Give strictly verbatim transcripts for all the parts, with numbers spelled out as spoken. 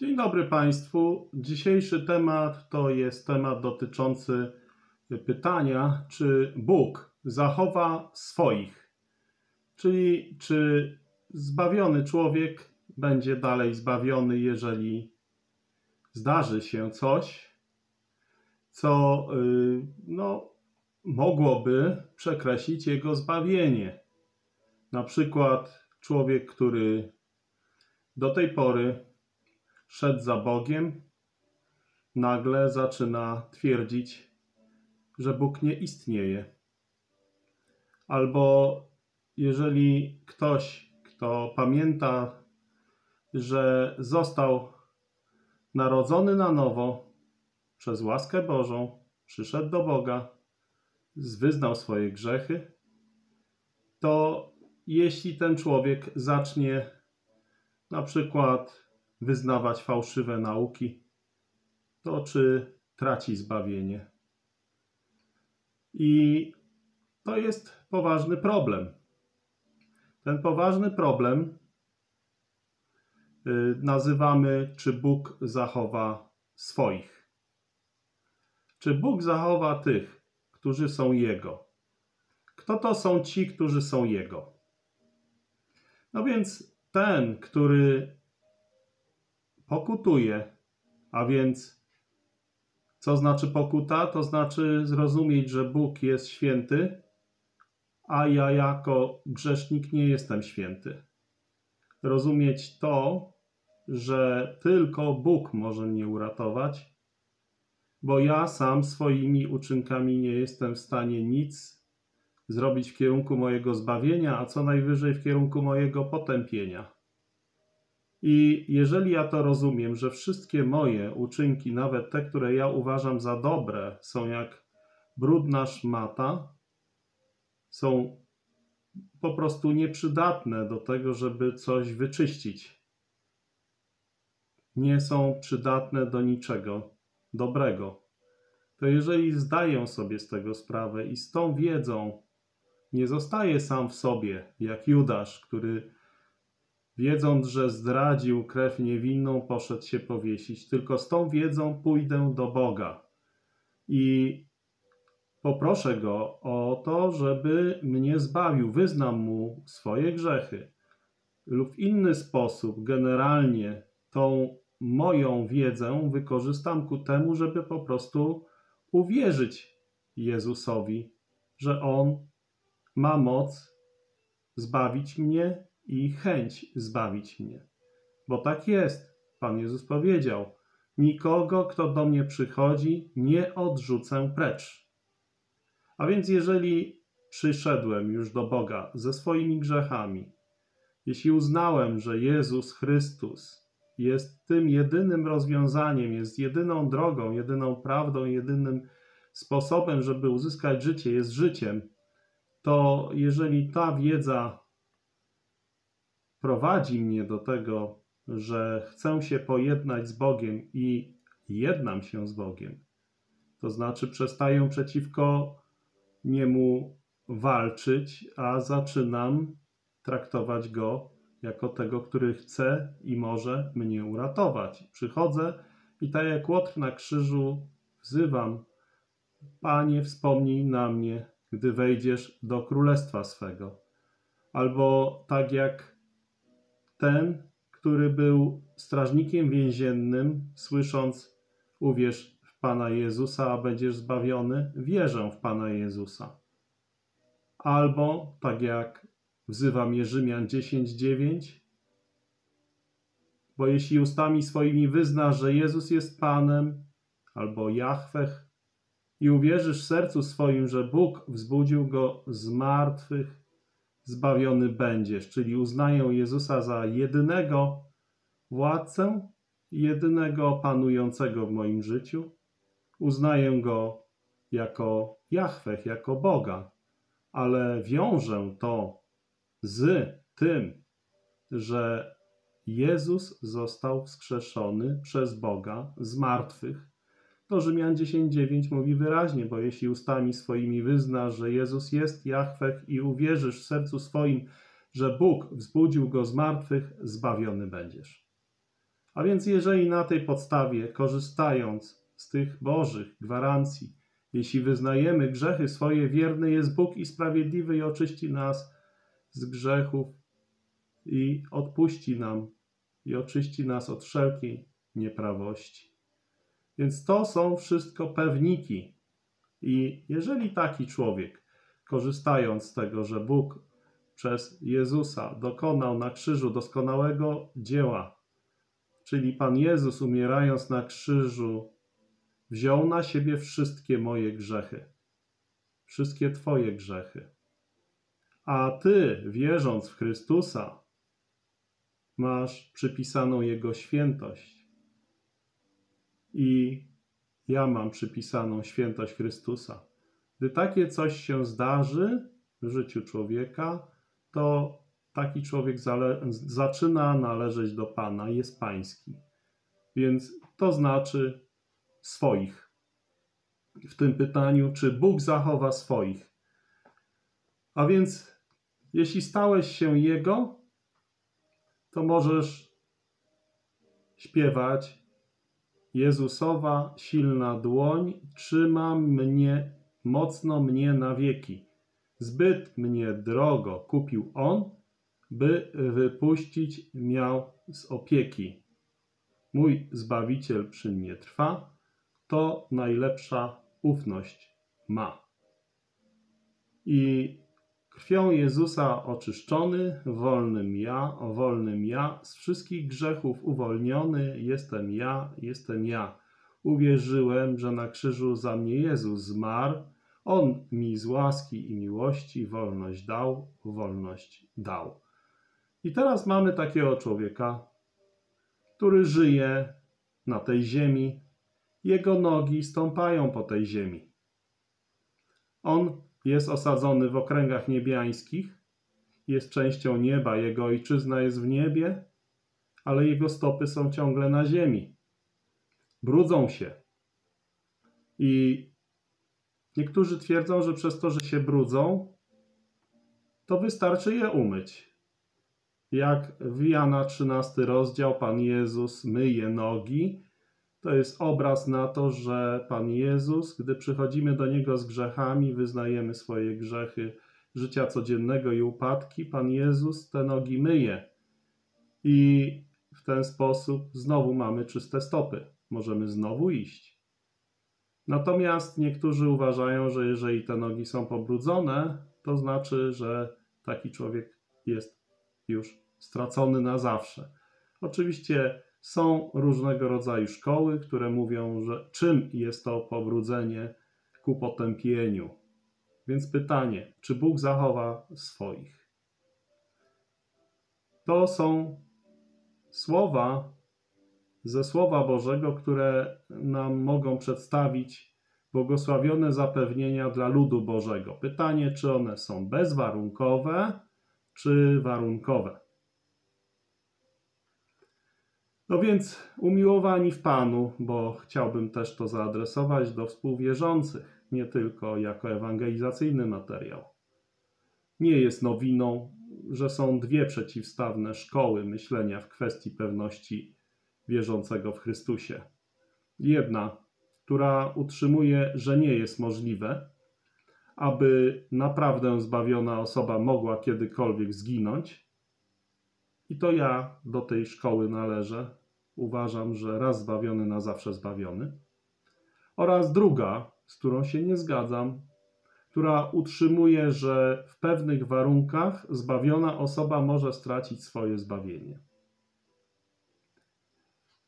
Dzień dobry Państwu. Dzisiejszy temat to jest temat dotyczący pytania, czy Bóg zachowa swoich, czyli czy zbawiony człowiek będzie dalej zbawiony, jeżeli zdarzy się coś, co no, mogłoby przekreślić jego zbawienie. Na przykład człowiek, który do tej pory szedł za Bogiem, nagle zaczyna twierdzić, że Bóg nie istnieje. Albo jeżeli ktoś, kto pamięta, że został narodzony na nowo przez łaskę Bożą, przyszedł do Boga, wyznał swoje grzechy, to jeśli ten człowiek zacznie na przykład wyznawać fałszywe nauki, to czy traci zbawienie? I to jest poważny problem. Ten poważny problem nazywamy, czy Bóg zachowa swoich. Czy Bóg zachowa tych, którzy są Jego? Kto to są ci, którzy są Jego? No więc ten, który pokutuje, a więc co znaczy pokuta? To znaczy zrozumieć, że Bóg jest święty, a ja jako grzesznik nie jestem święty. Rozumieć to, że tylko Bóg może mnie uratować, bo ja sam swoimi uczynkami nie jestem w stanie nic zrobić w kierunku mojego zbawienia, a co najwyżej w kierunku mojego potępienia. I jeżeli ja to rozumiem, że wszystkie moje uczynki, nawet te, które ja uważam za dobre, są jak brudna szmata, są po prostu nieprzydatne do tego, żeby coś wyczyścić. Nie są przydatne do niczego dobrego. To jeżeli zdaję sobie z tego sprawę i z tą wiedzą nie zostaję sam w sobie, jak Judasz, który wiedząc, że zdradził krew niewinną, poszedł się powiesić. Tylko z tą wiedzą pójdę do Boga i poproszę Go o to, żeby mnie zbawił. Wyznam Mu swoje grzechy lub w inny sposób generalnie tą moją wiedzę wykorzystam ku temu, żeby po prostu uwierzyć Jezusowi, że On ma moc zbawić mnie i chęć zbawić mnie. Bo tak jest. Pan Jezus powiedział, nikogo, kto do mnie przychodzi, nie odrzucę precz. A więc jeżeli przyszedłem już do Boga ze swoimi grzechami, jeśli uznałem, że Jezus Chrystus jest tym jedynym rozwiązaniem, jest jedyną drogą, jedyną prawdą, jedynym sposobem, żeby uzyskać życie, jest życiem, to jeżeli ta wiedza prowadzi mnie do tego, że chcę się pojednać z Bogiem i jednam się z Bogiem, to znaczy przestaję przeciwko Niemu walczyć, a zaczynam traktować Go jako tego, który chce i może mnie uratować. Przychodzę i tak jak Łotr na krzyżu wzywam: Panie, wspomnij na mnie, gdy wejdziesz do królestwa swego. Albo tak jak ten, który był strażnikiem więziennym, słysząc: uwierz w Pana Jezusa, a będziesz zbawiony, wierzę w Pana Jezusa. Albo, tak jak wzywa mnie Rzymian dziesięć dziewięć, bo jeśli ustami swoimi wyznasz, że Jezus jest Panem, albo Jahwe, i uwierzysz w sercu swoim, że Bóg wzbudził Go z martwych, zbawiony będziesz. Czyli uznaję Jezusa za jedynego władcę, jedynego panującego w moim życiu. Uznaję Go jako Jahwe, jako Boga, ale wiążę to z tym, że Jezus został wskrzeszony przez Boga z martwych. To Rzymian dziesięć dziewięć mówi wyraźnie, bo jeśli ustami swoimi wyznasz, że Jezus jest Jahwe i uwierzysz w sercu swoim, że Bóg wzbudził Go z martwych, zbawiony będziesz. A A więc jeżeli na tej podstawie, korzystając z tych Bożych gwarancji, jeśli wyznajemy grzechy swoje, wierny jest Bóg i sprawiedliwy i oczyści nas z grzechów i odpuści nam i oczyści nas od wszelkiej nieprawości. Więc to są wszystko pewniki. I jeżeli taki człowiek, korzystając z tego, że Bóg przez Jezusa dokonał na krzyżu doskonałego dzieła, czyli Pan Jezus, umierając na krzyżu, wziął na siebie wszystkie moje grzechy, wszystkie Twoje grzechy. A Ty, wierząc w Chrystusa, masz przypisaną Jego świętość. I ja mam przypisaną świętość Chrystusa. Gdy takie coś się zdarzy w życiu człowieka, to taki człowiek zaczyna należeć do Pana, jest pański. Więc to znaczy swoich. W tym pytaniu, czy Bóg zachowa swoich. A więc, jeśli stałeś się Jego, to możesz śpiewać: Jezusowa silna dłoń trzyma mnie, mocno mnie na wieki. Zbyt mnie drogo kupił On, by wypuścić miał z opieki. Mój Zbawiciel przy mnie trwa, to najlepsza ufność ma. I krwią Jezusa oczyszczony, wolnym ja, wolnym ja, z wszystkich grzechów uwolniony, jestem ja, jestem ja. Uwierzyłem, że na krzyżu za mnie Jezus zmarł, On mi z łaski i miłości wolność dał, wolność dał. I teraz mamy takiego człowieka, który żyje na tej ziemi. Jego nogi stąpają po tej ziemi. On jest osadzony w okręgach niebiańskich, jest częścią nieba, jego ojczyzna jest w niebie, ale jego stopy są ciągle na ziemi. Brudzą się. I niektórzy twierdzą, że przez to, że się brudzą, to wystarczy je umyć. Jak w Jana trzynasty rozdział Pan Jezus myje nogi. To jest obraz na to, że Pan Jezus, gdy przychodzimy do Niego z grzechami, wyznajemy swoje grzechy życia codziennego i upadki, Pan Jezus te nogi myje. I w ten sposób znowu mamy czyste stopy. Możemy znowu iść. Natomiast niektórzy uważają, że jeżeli te nogi są pobrudzone, to znaczy, że taki człowiek jest już stracony na zawsze. Oczywiście są różnego rodzaju szkoły, które mówią, że czym jest to pobrudzenie ku potępieniu. Więc pytanie, czy Bóg zachowa swoich? To są słowa ze Słowa Bożego, które nam mogą przedstawić błogosławione zapewnienia dla ludu Bożego. Pytanie, czy one są bezwarunkowe, czy warunkowe. No więc, umiłowani w Panu, bo chciałbym też to zaadresować do współwierzących, nie tylko jako ewangelizacyjny materiał. Nie jest nowiną, że są dwie przeciwstawne szkoły myślenia w kwestii pewności wierzącego w Chrystusie. Jedna, która utrzymuje, że nie jest możliwe, aby naprawdę zbawiona osoba mogła kiedykolwiek zginąć. I to ja do tej szkoły należę. Uważam, że raz zbawiony na zawsze zbawiony. Oraz druga, z którą się nie zgadzam, która utrzymuje, że w pewnych warunkach zbawiona osoba może stracić swoje zbawienie.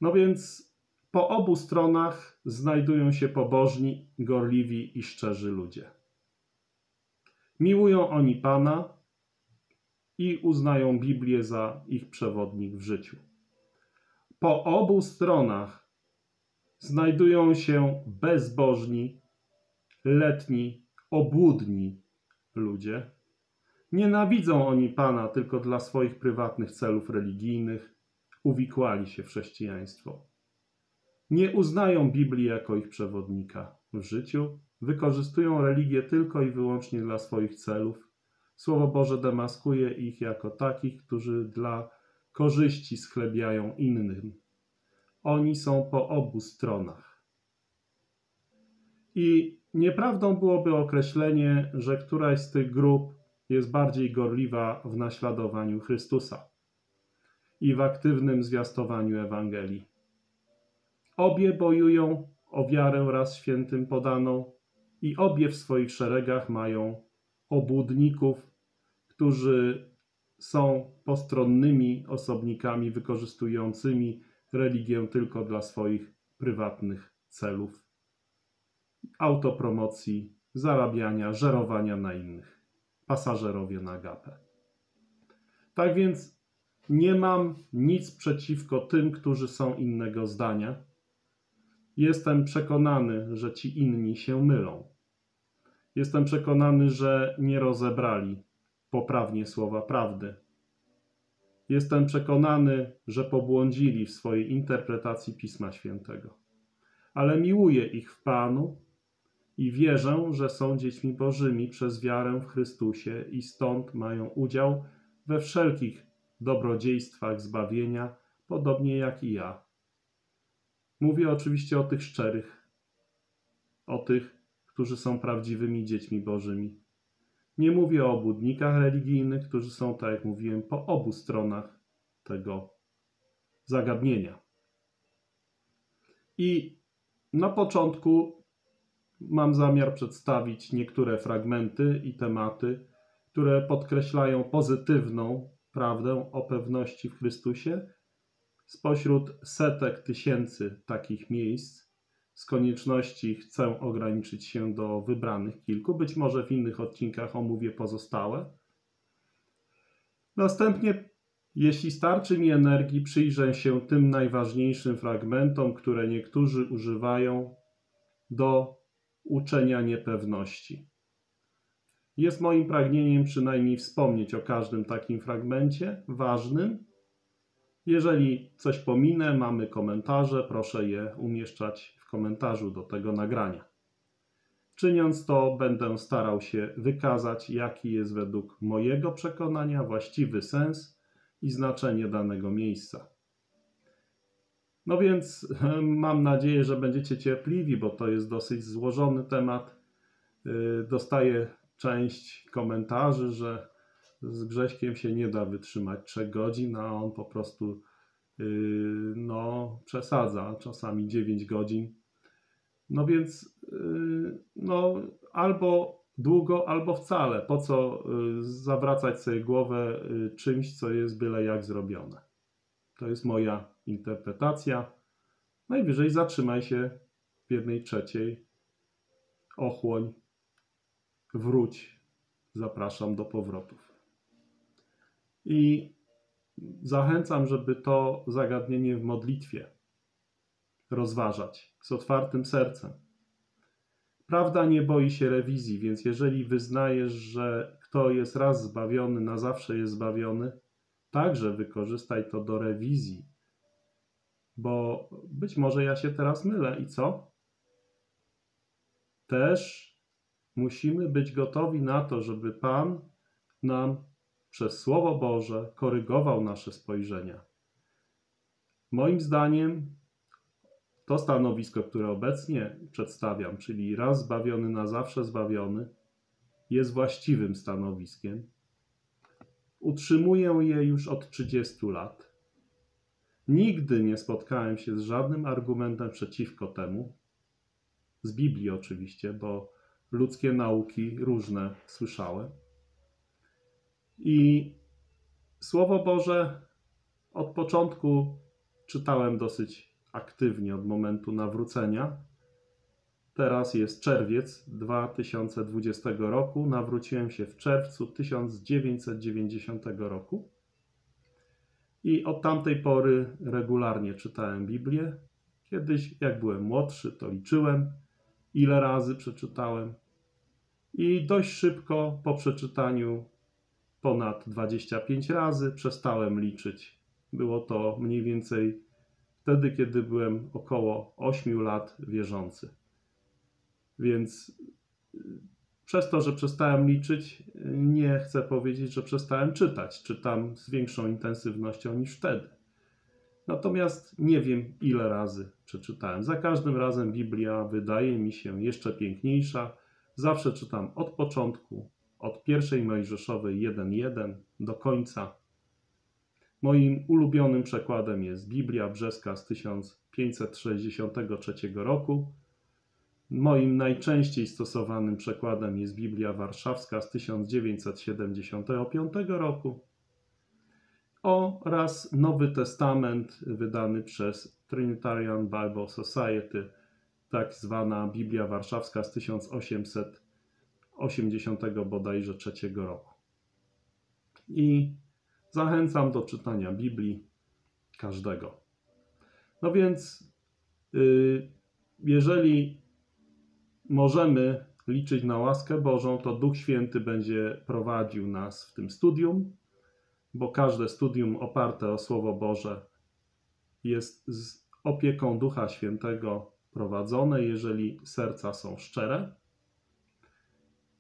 No więc po obu stronach znajdują się pobożni, gorliwi i szczerzy ludzie. Miłują oni Pana i uznają Biblię za ich przewodnik w życiu. Po obu stronach znajdują się bezbożni, letni, obłudni ludzie. Nienawidzą oni Pana tylko dla swoich prywatnych celów religijnych. Uwikłali się w chrześcijaństwo. Nie uznają Biblii jako ich przewodnika w życiu. Wykorzystują religię tylko i wyłącznie dla swoich celów. Słowo Boże demaskuje ich jako takich, którzy dla korzyści schlebiają innym. Oni są po obu stronach. I nieprawdą byłoby określenie, że któraś z tych grup jest bardziej gorliwa w naśladowaniu Chrystusa i w aktywnym zwiastowaniu Ewangelii. Obie bojują o wiarę raz świętym podaną i obie w swoich szeregach mają obłudników, którzy są postronnymi osobnikami wykorzystującymi religię tylko dla swoich prywatnych celów, autopromocji, zarabiania, żerowania na innych, pasażerowie na gapę. Tak więc nie mam nic przeciwko tym, którzy są innego zdania. Jestem przekonany, że ci inni się mylą. Jestem przekonany, że nie rozebrali poprawnie słowa prawdy. Jestem przekonany, że pobłądzili w swojej interpretacji Pisma Świętego. Ale miłuję ich w Panu i wierzę, że są dziećmi Bożymi przez wiarę w Chrystusie i stąd mają udział we wszelkich dobrodziejstwach zbawienia, podobnie jak i ja. Mówię oczywiście o tych szczerych, o tych, którzy są prawdziwymi dziećmi Bożymi. Nie mówię o obłudnikach religijnych, którzy są, tak jak mówiłem, po obu stronach tego zagadnienia. I na początku mam zamiar przedstawić niektóre fragmenty i tematy, które podkreślają pozytywną prawdę o pewności w Chrystusie spośród setek tysięcy takich miejsc. Z konieczności chcę ograniczyć się do wybranych kilku. Być może w innych odcinkach omówię pozostałe. Następnie, jeśli starczy mi energii, przyjrzę się tym najważniejszym fragmentom, które niektórzy używają do uczenia niepewności. Jest moim pragnieniem przynajmniej wspomnieć o każdym takim fragmencie ważnym. Jeżeli coś pominę, mamy komentarze, proszę je umieszczać w komentarzu do tego nagrania. Czyniąc to, będę starał się wykazać, jaki jest według mojego przekonania właściwy sens i znaczenie danego miejsca. No więc mam nadzieję, że będziecie cierpliwi, bo to jest dosyć złożony temat. Dostaję część komentarzy, że z Grześkiem się nie da wytrzymać trzech godzin, a on po prostu yy, no, przesadza, czasami dziewięć godzin. No więc yy, no, albo długo, albo wcale. Po co yy, zawracać sobie głowę yy, czymś, co jest byle jak zrobione. To jest moja interpretacja. Najwyżej zatrzymaj się w jednej trzeciej. Ochłoń. Wróć. Zapraszam do powrotów. I zachęcam, żeby to zagadnienie w modlitwie rozważać z otwartym sercem. Prawda nie boi się rewizji, więc jeżeli wyznajesz, że kto jest raz zbawiony, na zawsze jest zbawiony, także wykorzystaj to do rewizji. Bo być może ja się teraz mylę i co? Też musimy być gotowi na to, żeby Pan nam przez Słowo Boże korygował nasze spojrzenia. Moim zdaniem to stanowisko, które obecnie przedstawiam, czyli raz zbawiony, na zawsze zbawiony, jest właściwym stanowiskiem. Utrzymuję je już od trzydziestu lat. Nigdy nie spotkałem się z żadnym argumentem przeciwko temu. Z Biblii oczywiście, bo ludzkie nauki różne słyszałem. I Słowo Boże od początku czytałem dosyć aktywnie, od momentu nawrócenia. Teraz jest czerwiec dwa tysiące dwudziestego roku. Nawróciłem się w czerwcu tysiąc dziewięćset dziewięćdziesiątego roku. I od tamtej pory regularnie czytałem Biblię. Kiedyś, jak byłem młodszy, to liczyłem, ile razy przeczytałem. I dość szybko po przeczytaniu ponad dwadzieścia pięć razy przestałem liczyć. Było to mniej więcej wtedy, kiedy byłem około ośmiu lat wierzący. Więc przez to, że przestałem liczyć, nie chcę powiedzieć, że przestałem czytać. Czytam z większą intensywnością niż wtedy. Natomiast nie wiem, ile razy przeczytałem. Za każdym razem Biblia wydaje mi się jeszcze piękniejsza. Zawsze czytam od początku, od pierwszej Mojżeszowej jeden jeden do końca. Moim ulubionym przekładem jest Biblia Brzeska z tysiąc pięćset sześćdziesiątego trzeciego roku. Moim najczęściej stosowanym przekładem jest Biblia Warszawska z tysiąc dziewięćset siedemdziesiątego piątego roku oraz Nowy Testament wydany przez Trinitarian Bible Society, tak zwana Biblia Warszawska z tysiąc osiemset osiemdziesiątego bodajże trzeciego roku. I zachęcam do czytania Biblii każdego. No więc, yy, jeżeli możemy liczyć na łaskę Bożą, to Duch Święty będzie prowadził nas w tym studium, bo każde studium oparte o Słowo Boże jest z opieką Ducha Świętego prowadzone, jeżeli serca są szczere.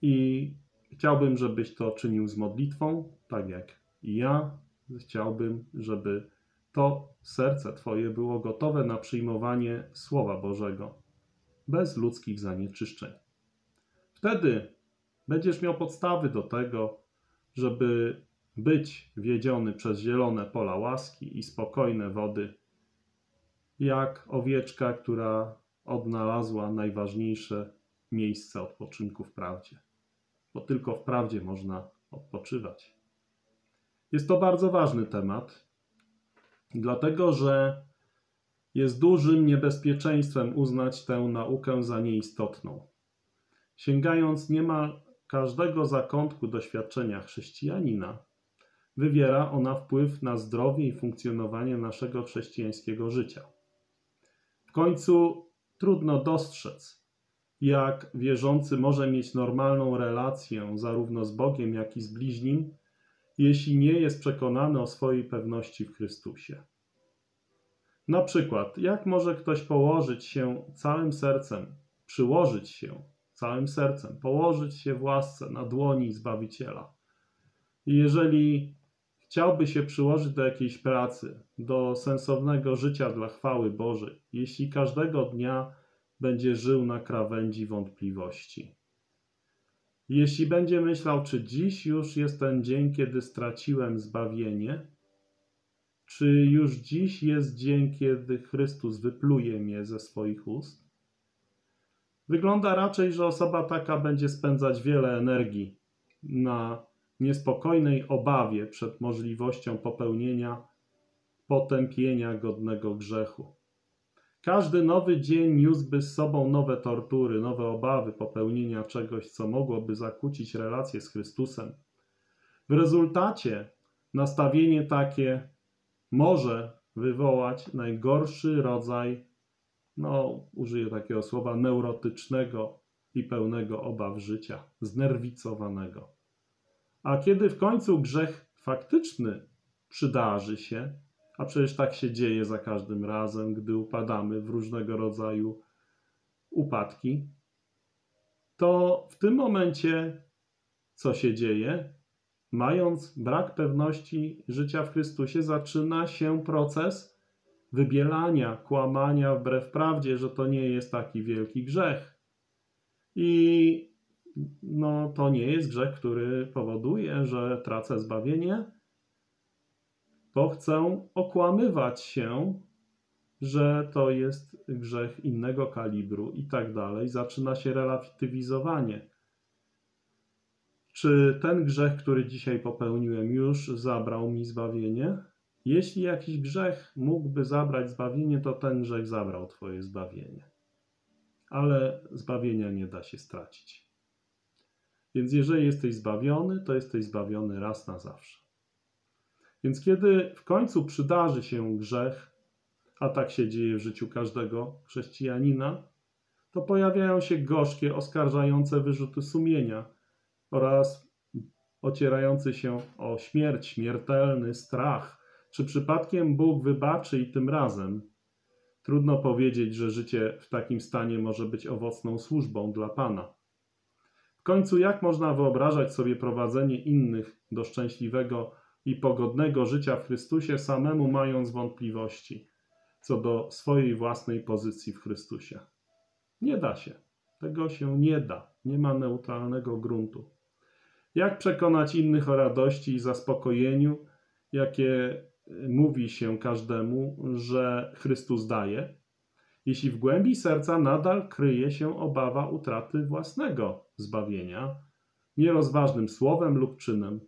I chciałbym, żebyś to czynił z modlitwą, tak jak i ja. Chciałbym, żeby to serce Twoje było gotowe na przyjmowanie Słowa Bożego, bez ludzkich zanieczyszczeń. Wtedy będziesz miał podstawy do tego, żeby być wiedziony przez zielone pola łaski i spokojne wody, jak owieczka, która odnalazła najważniejsze miejsce odpoczynku w prawdzie. Bo tylko w prawdzie można odpoczywać. Jest to bardzo ważny temat, dlatego że jest dużym niebezpieczeństwem uznać tę naukę za nieistotną. Sięgając niemal każdego zakątku doświadczenia chrześcijanina, wywiera ona wpływ na zdrowie i funkcjonowanie naszego chrześcijańskiego życia. W końcu trudno dostrzec, jak wierzący może mieć normalną relację zarówno z Bogiem, jak i z bliźnim, jeśli nie jest przekonany o swojej pewności w Chrystusie. Na przykład, jak może ktoś położyć się całym sercem, przyłożyć się całym sercem, położyć się w łasce na dłoni Zbawiciela. I jeżeli chciałby się przyłożyć do jakiejś pracy, do sensownego życia dla chwały Bożej, jeśli każdego dnia będzie żył na krawędzi wątpliwości. Jeśli będzie myślał, czy dziś już jest ten dzień, kiedy straciłem zbawienie, czy już dziś jest dzień, kiedy Chrystus wypluje mnie ze swoich ust? Wygląda raczej, że osoba taka będzie spędzać wiele energii na niespokojnej obawie przed możliwością popełnienia potępienia godnego grzechu. Każdy nowy dzień niósłby z sobą nowe tortury, nowe obawy popełnienia czegoś, co mogłoby zakłócić relację z Chrystusem. W rezultacie nastawienie takie może wywołać najgorszy rodzaj, no użyję takiego słowa, neurotycznego i pełnego obaw życia, znerwicowanego. A kiedy w końcu grzech faktyczny przydarzy się, a przecież tak się dzieje za każdym razem, gdy upadamy w różnego rodzaju upadki, to w tym momencie co się dzieje? Mając brak pewności życia w Chrystusie, zaczyna się proces wybielania, kłamania wbrew prawdzie, że to nie jest taki wielki grzech. I no, to nie jest grzech, który powoduje, że tracę zbawienie, bo chcę okłamywać się, że to jest grzech innego kalibru i tak dalej. Zaczyna się relatywizowanie. Czy ten grzech, który dzisiaj popełniłem, już zabrał mi zbawienie? Jeśli jakiś grzech mógłby zabrać zbawienie, to ten grzech zabrał Twoje zbawienie. Ale zbawienia nie da się stracić. Więc jeżeli jesteś zbawiony, to jesteś zbawiony raz na zawsze. Więc kiedy w końcu przydarzy się grzech, a tak się dzieje w życiu każdego chrześcijanina, to pojawiają się gorzkie, oskarżające wyrzuty sumienia, oraz ocierający się o śmierć, śmiertelny strach. Czy przypadkiem Bóg wybaczy i tym razem? Trudno powiedzieć, że życie w takim stanie może być owocną służbą dla Pana. W końcu jak można wyobrażać sobie prowadzenie innych do szczęśliwego i pogodnego życia w Chrystusie, samemu mając wątpliwości co do swojej własnej pozycji w Chrystusie. Nie da się. Tego się nie da. Nie ma neutralnego gruntu. Jak przekonać innych o radości i zaspokojeniu, jakie mówi się każdemu, że Chrystus daje, jeśli w głębi serca nadal kryje się obawa utraty własnego zbawienia, nierozważnym słowem lub czynem?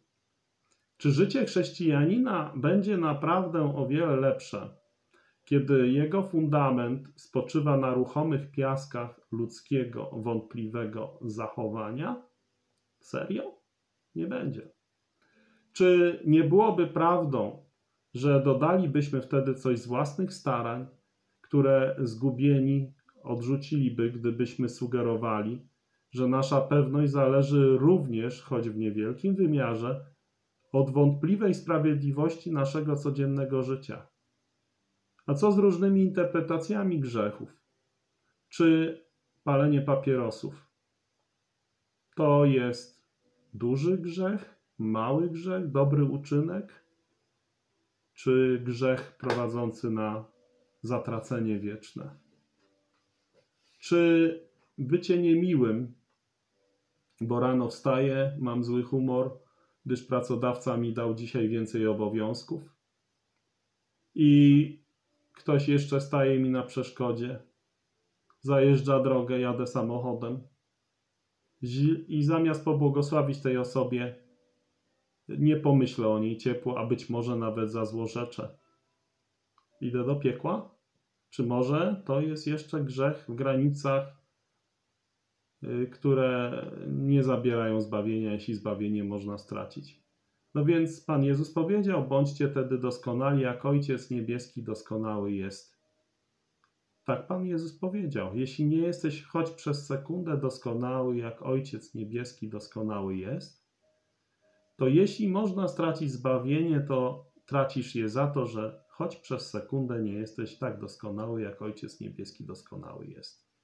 Czy życie chrześcijanina będzie naprawdę o wiele lepsze, kiedy jego fundament spoczywa na ruchomych piaskach ludzkiego, wątpliwego zachowania? Serio? Nie będzie. Czy nie byłoby prawdą, że dodalibyśmy wtedy coś z własnych starań, które zgubieni odrzuciliby, gdybyśmy sugerowali, że nasza pewność zależy również, choć w niewielkim wymiarze, od wątpliwej sprawiedliwości naszego codziennego życia? A co z różnymi interpretacjami grzechów? Czy palenie papierosów? To jest duży grzech, mały grzech, dobry uczynek? Czy grzech prowadzący na zatracenie wieczne? Czy bycie niemiłym, bo rano wstaję, mam zły humor, gdyż pracodawca mi dał dzisiaj więcej obowiązków i ktoś jeszcze staje mi na przeszkodzie, zajeżdża drogę, jadę samochodem i zamiast pobłogosławić tej osobie, nie pomyślę o niej ciepło, a być może nawet za złorzeczę. Idę do piekła? Czy może to jest jeszcze grzech w granicach, które nie zabierają zbawienia, jeśli zbawienie można stracić? No więc Pan Jezus powiedział: bądźcie tedy doskonali, jak Ojciec Niebieski doskonały jest. Tak Pan Jezus powiedział. Jeśli nie jesteś choć przez sekundę doskonały, jak Ojciec Niebieski doskonały jest, to jeśli można stracić zbawienie, to tracisz je za to, że choć przez sekundę nie jesteś tak doskonały, jak Ojciec Niebieski doskonały jest.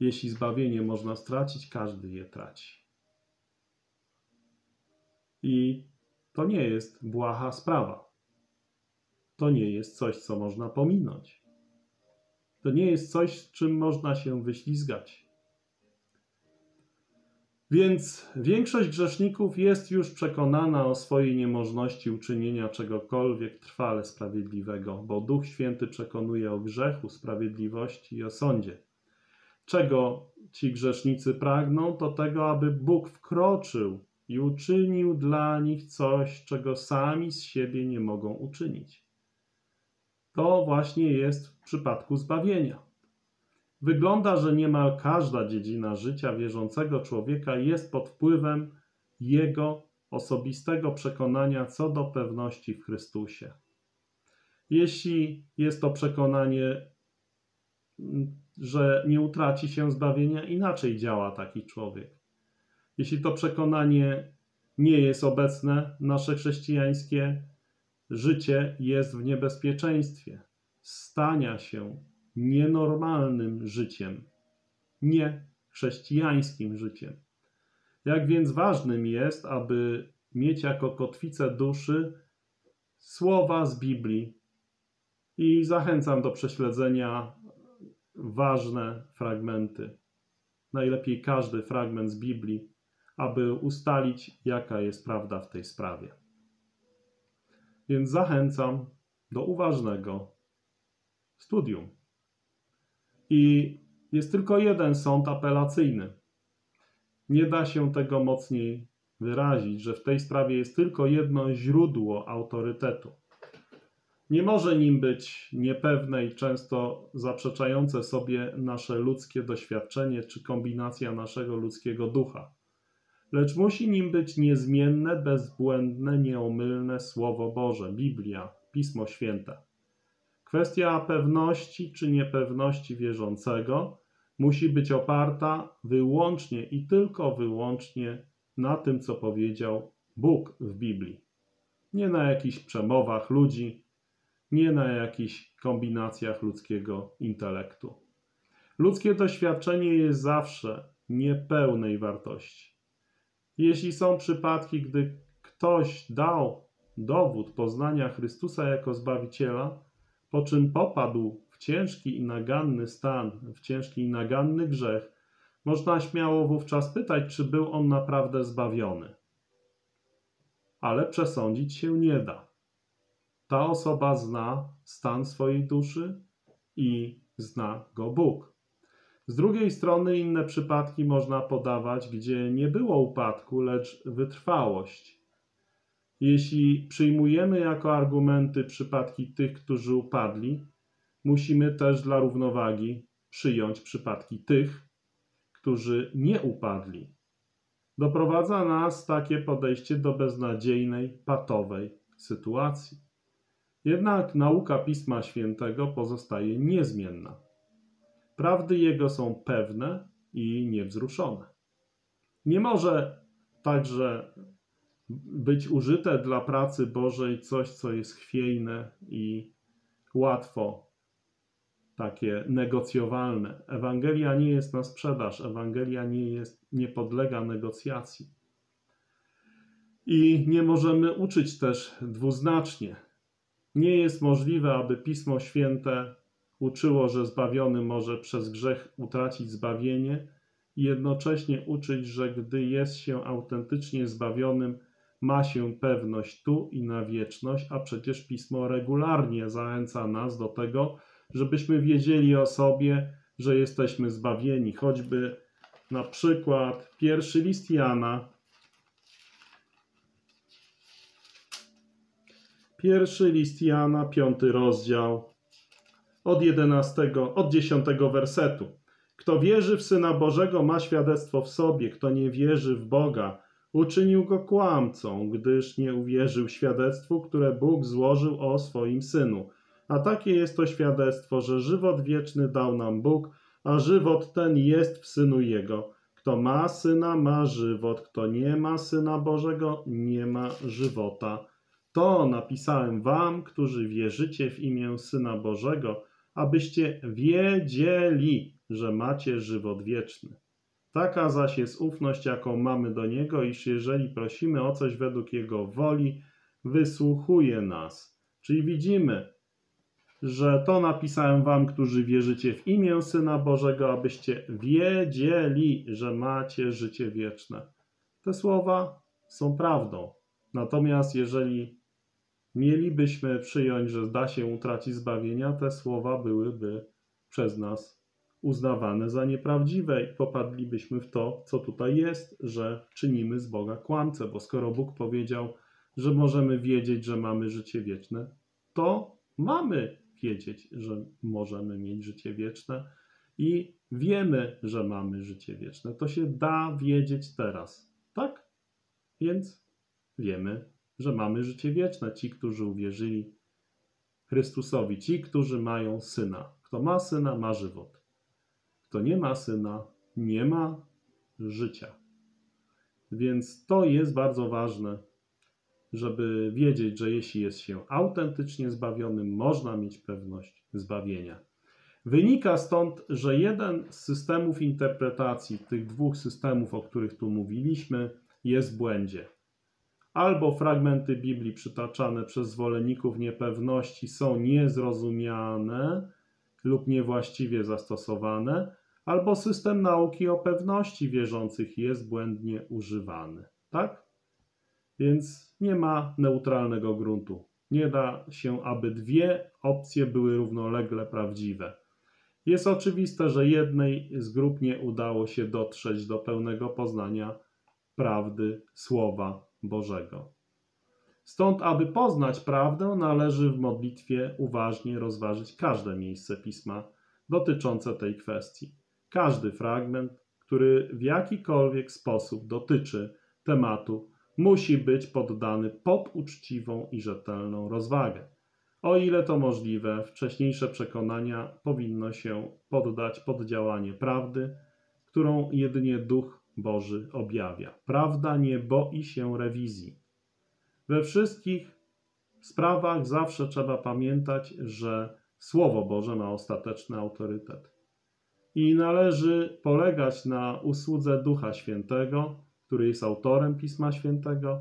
Jeśli zbawienie można stracić, każdy je traci. I to nie jest błaha sprawa. To nie jest coś, co można pominąć. To nie jest coś, z czym można się wyślizgać. Więc większość grzeszników jest już przekonana o swojej niemożności uczynienia czegokolwiek trwale sprawiedliwego, bo Duch Święty przekonuje o grzechu, sprawiedliwości i o sądzie. Czego ci grzesznicy pragną, to tego, aby Bóg wkroczył i uczynił dla nich coś, czego sami z siebie nie mogą uczynić. To właśnie jest w przypadku zbawienia. Wygląda, że niemal każda dziedzina życia wierzącego człowieka jest pod wpływem jego osobistego przekonania co do pewności w Chrystusie. Jeśli jest to przekonanie, że nie utraci się zbawienia, inaczej działa taki człowiek. Jeśli to przekonanie nie jest obecne, nasze chrześcijańskie życie jest w niebezpieczeństwie stania się nienormalnym życiem, nie chrześcijańskim życiem. Jak więc ważnym jest, aby mieć jako kotwicę duszy słowa z Biblii, i zachęcam do prześledzenia ważne fragmenty, najlepiej każdy fragment z Biblii, aby ustalić, jaka jest prawda w tej sprawie. Więc zachęcam do uważnego studium. I jest tylko jeden sąd apelacyjny. Nie da się tego mocniej wyrazić, że w tej sprawie jest tylko jedno źródło autorytetu. Nie może nim być niepewne i często zaprzeczające sobie nasze ludzkie doświadczenie czy kombinacja naszego ludzkiego ducha, lecz musi nim być niezmienne, bezbłędne, nieomylne Słowo Boże, Biblia, Pismo Święte. Kwestia pewności czy niepewności wierzącego musi być oparta wyłącznie i tylko wyłącznie na tym, co powiedział Bóg w Biblii. Nie na jakichś przemowach ludzi, nie na jakichś kombinacjach ludzkiego intelektu. Ludzkie doświadczenie jest zawsze niepełnej wartości. Jeśli są przypadki, gdy ktoś dał dowód poznania Chrystusa jako Zbawiciela, po czym popadł w ciężki i naganny stan, w ciężki i naganny grzech, można śmiało wówczas pytać, czy był on naprawdę zbawiony. Ale przesądzić się nie da. Ta osoba zna stan swojej duszy i zna go Bóg. Z drugiej strony inne przypadki można podawać, gdzie nie było upadku, lecz wytrwałość. Jeśli przyjmujemy jako argumenty przypadki tych, którzy upadli, musimy też dla równowagi przyjąć przypadki tych, którzy nie upadli. Doprowadza nas takie podejście do beznadziejnej, patowej sytuacji. Jednak nauka Pisma Świętego pozostaje niezmienna. Prawdy Jego są pewne i niewzruszone. Nie może także być użyte dla pracy Bożej coś, co jest chwiejne i łatwo takie negocjowalne. Ewangelia nie jest na sprzedaż, Ewangelia nie jest, nie podlega negocjacji. I nie możemy uczyć też dwuznacznie. Nie jest możliwe, aby Pismo Święte uczyło, że zbawiony może przez grzech utracić zbawienie i jednocześnie uczyć, że gdy jest się autentycznie zbawionym, ma się pewność tu i na wieczność, a przecież Pismo regularnie zachęca nas do tego, żebyśmy wiedzieli o sobie, że jesteśmy zbawieni. Choćby na przykład pierwszy list Jana, Pierwszy list Jana, piąty rozdział, od jedenastego, od dziesiątego wersetu. Kto wierzy w Syna Bożego, ma świadectwo w sobie. Kto nie wierzy w Boga, uczynił go kłamcą, gdyż nie uwierzył świadectwu, które Bóg złożył o swoim Synu. A takie jest to świadectwo, że żywot wieczny dał nam Bóg, a żywot ten jest w Synu Jego. Kto ma Syna, ma żywot. Kto nie ma Syna Bożego, nie ma żywota. To napisałem wam, którzy wierzycie w imię Syna Bożego, abyście wiedzieli, że macie żywot wieczny. Taka zaś jest ufność, jaką mamy do Niego, iż jeżeli prosimy o coś według Jego woli, wysłuchuje nas. Czyli widzimy, że to napisałem wam, którzy wierzycie w imię Syna Bożego, abyście wiedzieli, że macie życie wieczne. Te słowa są prawdą. Natomiast jeżeli mielibyśmy przyjąć, że da się utracić zbawienia, te słowa byłyby przez nas uznawane za nieprawdziwe i popadlibyśmy w to, co tutaj jest, że czynimy z Boga kłamcę, bo skoro Bóg powiedział, że możemy wiedzieć, że mamy życie wieczne, to mamy wiedzieć, że możemy mieć życie wieczne i wiemy, że mamy życie wieczne. To się da wiedzieć teraz, tak? Więc wiemy, że mamy życie wieczne, ci, którzy uwierzyli Chrystusowi, ci, którzy mają Syna. Kto ma Syna, ma żywot. Kto nie ma Syna, nie ma życia. Więc to jest bardzo ważne, żeby wiedzieć, że jeśli jest się autentycznie zbawionym, można mieć pewność zbawienia. Wynika stąd, że jeden z systemów interpretacji, tych dwóch systemów, o których tu mówiliśmy, jest w błędzie. Albo fragmenty Biblii przytaczane przez zwolenników niepewności są niezrozumiane lub niewłaściwie zastosowane, albo system nauki o pewności wierzących jest błędnie używany. Tak? Więc nie ma neutralnego gruntu. Nie da się, aby dwie opcje były równolegle prawdziwe. Jest oczywiste, że jednej z grup nie udało się dotrzeć do pełnego poznania prawdy Słowa Bożego. Stąd, aby poznać prawdę, należy w modlitwie uważnie rozważyć każde miejsce Pisma dotyczące tej kwestii. Każdy fragment, który w jakikolwiek sposób dotyczy tematu, musi być poddany pod uczciwą i rzetelną rozwagę. O ile to możliwe, wcześniejsze przekonania powinno się poddać pod działanie prawdy, którą jedynie Duch Boży objawia. Prawda nie boi się rewizji. We wszystkich sprawach zawsze trzeba pamiętać, że Słowo Boże ma ostateczny autorytet. I należy polegać na usłudze Ducha Świętego, który jest autorem Pisma Świętego,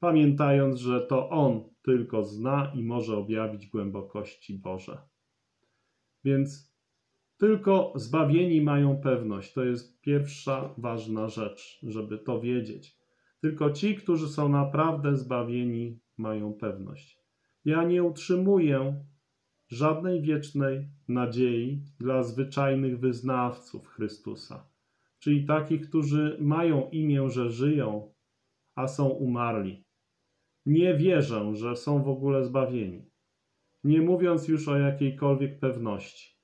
pamiętając, że to On tylko zna i może objawić głębokości Boże. Więc tylko zbawieni mają pewność. To jest pierwsza ważna rzecz, żeby to wiedzieć. Tylko ci, którzy są naprawdę zbawieni, mają pewność. Ja nie utrzymuję żadnej wiecznej nadziei dla zwyczajnych wyznawców Chrystusa, czyli takich, którzy mają imię, że żyją, a są umarli. Nie wierzę, że są w ogóle zbawieni, nie mówiąc już o jakiejkolwiek pewności.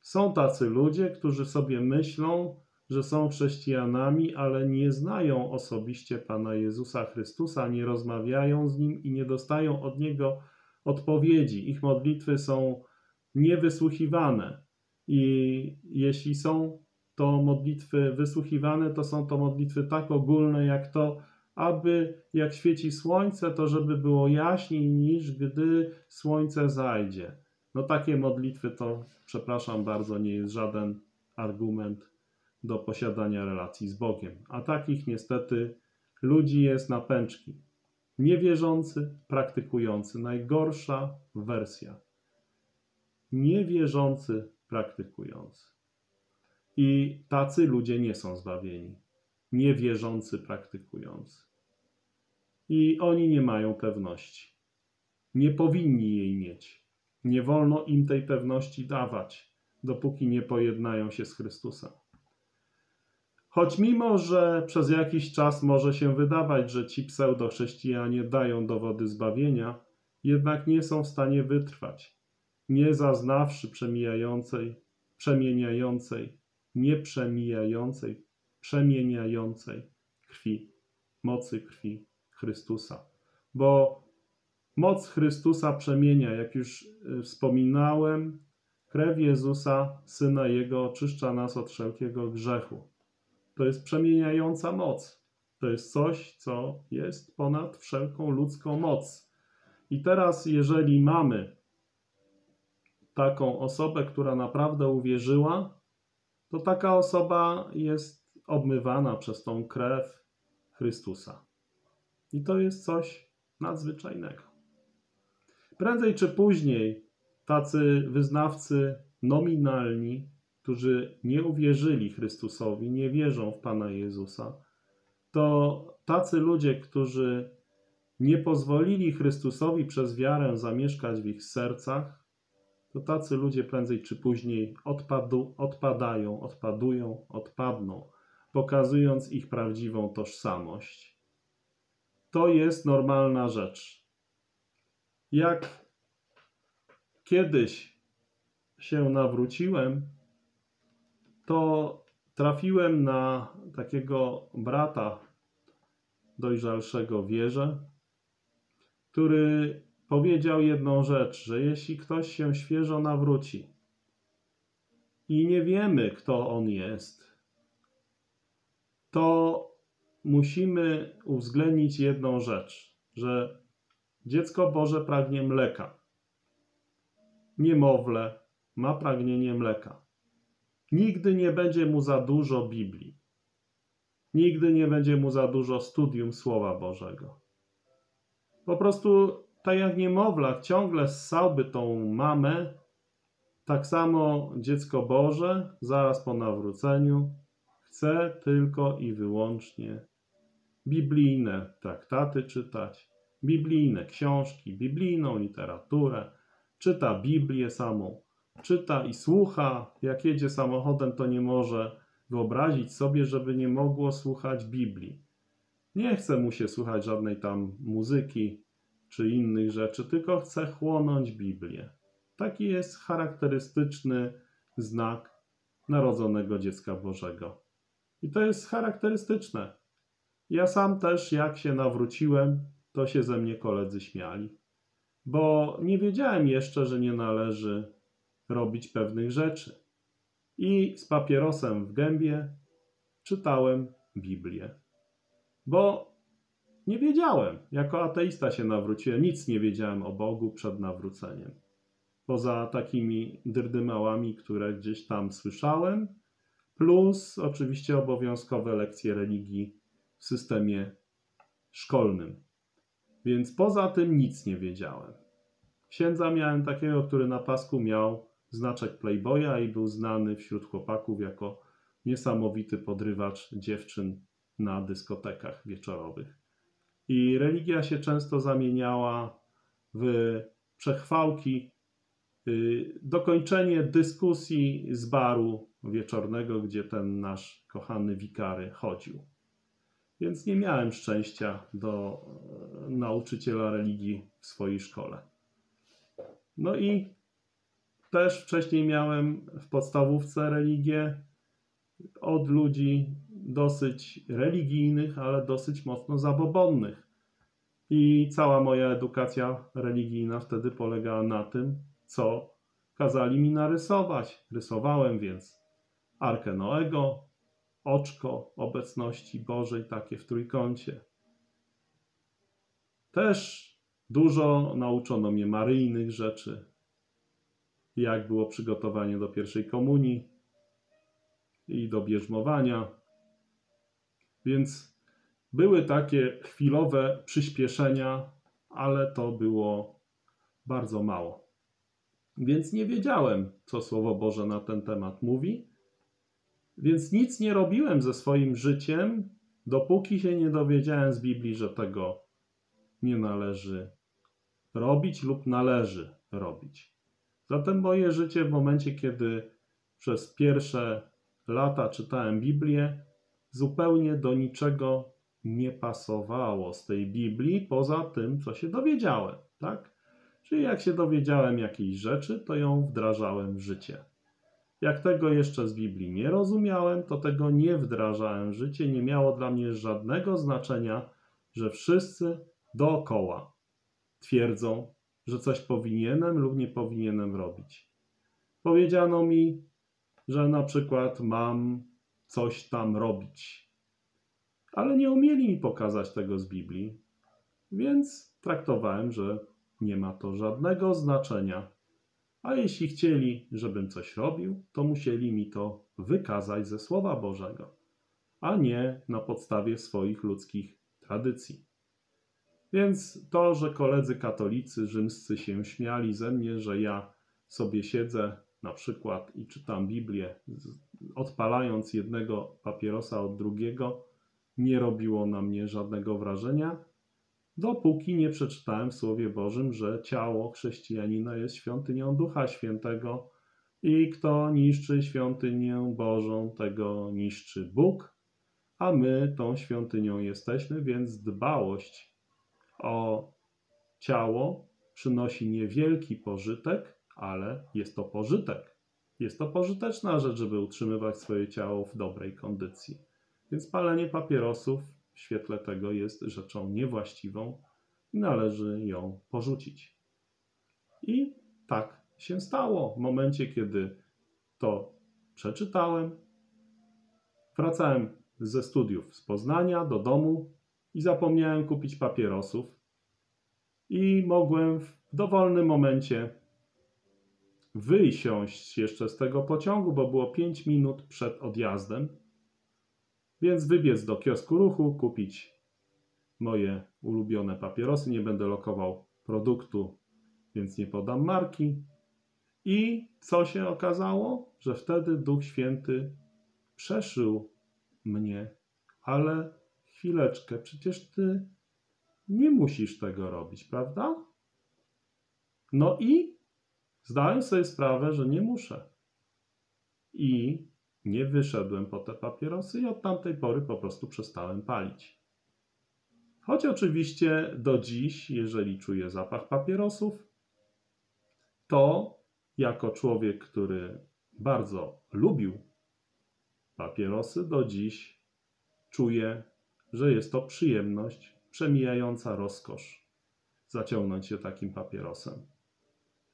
Są tacy ludzie, którzy sobie myślą, że są chrześcijanami, ale nie znają osobiście Pana Jezusa Chrystusa, nie rozmawiają z Nim i nie dostają od Niego odpowiedzi. Ich modlitwy są niewysłuchiwane i jeśli są to modlitwy wysłuchiwane, to są to modlitwy tak ogólne jak to, aby jak świeci słońce, to żeby było jaśniej niż gdy słońce zajdzie. No takie modlitwy to, przepraszam bardzo, nie jest żaden argument do posiadania relacji z Bogiem. A takich niestety ludzi jest na pęczki. Niewierzący, praktykujący. Najgorsza wersja. Niewierzący, praktykujący. I tacy ludzie nie są zbawieni. Niewierzący, praktykujący. I oni nie mają pewności. Nie powinni jej mieć. Nie wolno im tej pewności dawać, dopóki nie pojednają się z Chrystusem. Choć mimo, że przez jakiś czas może się wydawać, że ci pseudochrześcijanie dają dowody zbawienia, jednak nie są w stanie wytrwać, nie zaznawszy przemijającej, przemieniającej, nieprzemijającej, przemieniającej krwi, mocy krwi Chrystusa. Bo moc Chrystusa przemienia, jak już wspominałem, krew Jezusa, Syna Jego, oczyszcza nas od wszelkiego grzechu. To jest przemieniająca moc. To jest coś, co jest ponad wszelką ludzką moc. I teraz, jeżeli mamy taką osobę, która naprawdę uwierzyła, to taka osoba jest obmywana przez tą krew Chrystusa. I to jest coś nadzwyczajnego. Prędzej czy później tacy wyznawcy nominalni, którzy nie uwierzyli Chrystusowi, nie wierzą w Pana Jezusa, to tacy ludzie, którzy nie pozwolili Chrystusowi przez wiarę zamieszkać w ich sercach, to tacy ludzie prędzej czy później odpadu, odpadają, odpadują, odpadną, pokazując ich prawdziwą tożsamość. To jest normalna rzecz. Jak kiedyś się nawróciłem, to trafiłem na takiego brata dojrzalszego w wierze, który powiedział jedną rzecz, że jeśli ktoś się świeżo nawróci i nie wiemy, kto on jest, to musimy uwzględnić jedną rzecz, że dziecko Boże pragnie mleka. Niemowlę ma pragnienie mleka. Nigdy nie będzie mu za dużo Biblii. Nigdy nie będzie mu za dużo studium Słowa Bożego. Po prostu tak jak niemowlak ciągle ssałby tą mamę, tak samo dziecko Boże zaraz po nawróceniu chce tylko i wyłącznie biblijne traktaty czytać, biblijne książki, biblijną literaturę, czyta Biblię samą. Czyta i słucha, jak jedzie samochodem, to nie może wyobrazić sobie, żeby nie mogło słuchać Biblii. Nie chce mu się słuchać żadnej tam muzyki czy innych rzeczy, tylko chce chłonąć Biblię. Taki jest charakterystyczny znak narodzonego dziecka Bożego. I to jest charakterystyczne. Ja sam też, jak się nawróciłem, to się ze mnie koledzy śmiali, bo nie wiedziałem jeszcze, że nie należy robić pewnych rzeczy. I z papierosem w gębie czytałem Biblię. Bo nie wiedziałem, jako ateista się nawróciłem, nic nie wiedziałem o Bogu przed nawróceniem. Poza takimi dyrdymałami, które gdzieś tam słyszałem, plus oczywiście obowiązkowe lekcje religii w systemie szkolnym. Więc poza tym nic nie wiedziałem. Księdza miałem takiego, który na pasku miał znaczek Playboya i był znany wśród chłopaków jako niesamowity podrywacz dziewczyn na dyskotekach wieczorowych. I religia się często zamieniała w przechwałki, dokończenie dyskusji z baru wieczornego, gdzie ten nasz kochany wikary chodził. Więc nie miałem szczęścia do nauczyciela religii w swojej szkole. No i też wcześniej miałem w podstawówce religię od ludzi dosyć religijnych, ale dosyć mocno zabobonnych. I cała moja edukacja religijna wtedy polegała na tym, co kazali mi narysować. Rysowałem więc Arkę Noego, oczko obecności Bożej, takie w trójkącie. Też dużo nauczono mnie maryjnych rzeczy, jak było przygotowanie do pierwszej komunii i do bierzmowania. Więc były takie chwilowe przyspieszenia, ale to było bardzo mało. Więc nie wiedziałem, co Słowo Boże na ten temat mówi. Więc nic nie robiłem ze swoim życiem, dopóki się nie dowiedziałem z Biblii, że tego nie należy robić lub należy robić. Zatem moje życie w momencie, kiedy przez pierwsze lata czytałem Biblię, zupełnie do niczego nie pasowało z tej Biblii, poza tym, co się dowiedziałem, tak? Czyli jak się dowiedziałem jakiejś rzeczy, to ją wdrażałem w życie. Jak tego jeszcze z Biblii nie rozumiałem, to tego nie wdrażałem w życie. Nie miało dla mnie żadnego znaczenia, że wszyscy dookoła twierdzą, że coś powinienem lub nie powinienem robić. Powiedziano mi, że na przykład mam coś tam robić. Ale nie umieli mi pokazać tego z Biblii, więc traktowałem, że nie ma to żadnego znaczenia. A jeśli chcieli, żebym coś robił, to musieli mi to wykazać ze Słowa Bożego, a nie na podstawie swoich ludzkich tradycji. Więc to, że koledzy katolicy rzymscy się śmiali ze mnie, że ja sobie siedzę na przykład i czytam Biblię, odpalając jednego papierosa od drugiego, nie robiło na mnie żadnego wrażenia, dopóki nie przeczytałem w Słowie Bożym, że ciało chrześcijanina jest świątynią Ducha Świętego i kto niszczy świątynię Bożą, tego niszczy Bóg, a my tą świątynią jesteśmy, więc dbałość o ciało przynosi niewielki pożytek, ale jest to pożytek. Jest to pożyteczna rzecz, żeby utrzymywać swoje ciało w dobrej kondycji. Więc palenie papierosów w świetle tego jest rzeczą niewłaściwą i należy ją porzucić. I tak się stało. W momencie, kiedy to przeczytałem, wracałem ze studiów z Poznania do domu i zapomniałem kupić papierosów i mogłem w dowolnym momencie wysiąść jeszcze z tego pociągu, bo było pięć minut przed odjazdem. Więc wybiec do kiosku Ruchu, kupić moje ulubione papierosy. Nie będę lokował produktu, więc nie podam marki. I co się okazało? Że wtedy Duch Święty przeszył mnie. Ale chwileczkę, przecież ty nie musisz tego robić, prawda? No i zdałem sobie sprawę, że nie muszę. I nie wyszedłem po te papierosy i od tamtej pory po prostu przestałem palić. Choć oczywiście do dziś, jeżeli czuję zapach papierosów, to jako człowiek, który bardzo lubił papierosy, do dziś czuję, że jest to przyjemność przemijająca rozkosz zaciągnąć się takim papierosem.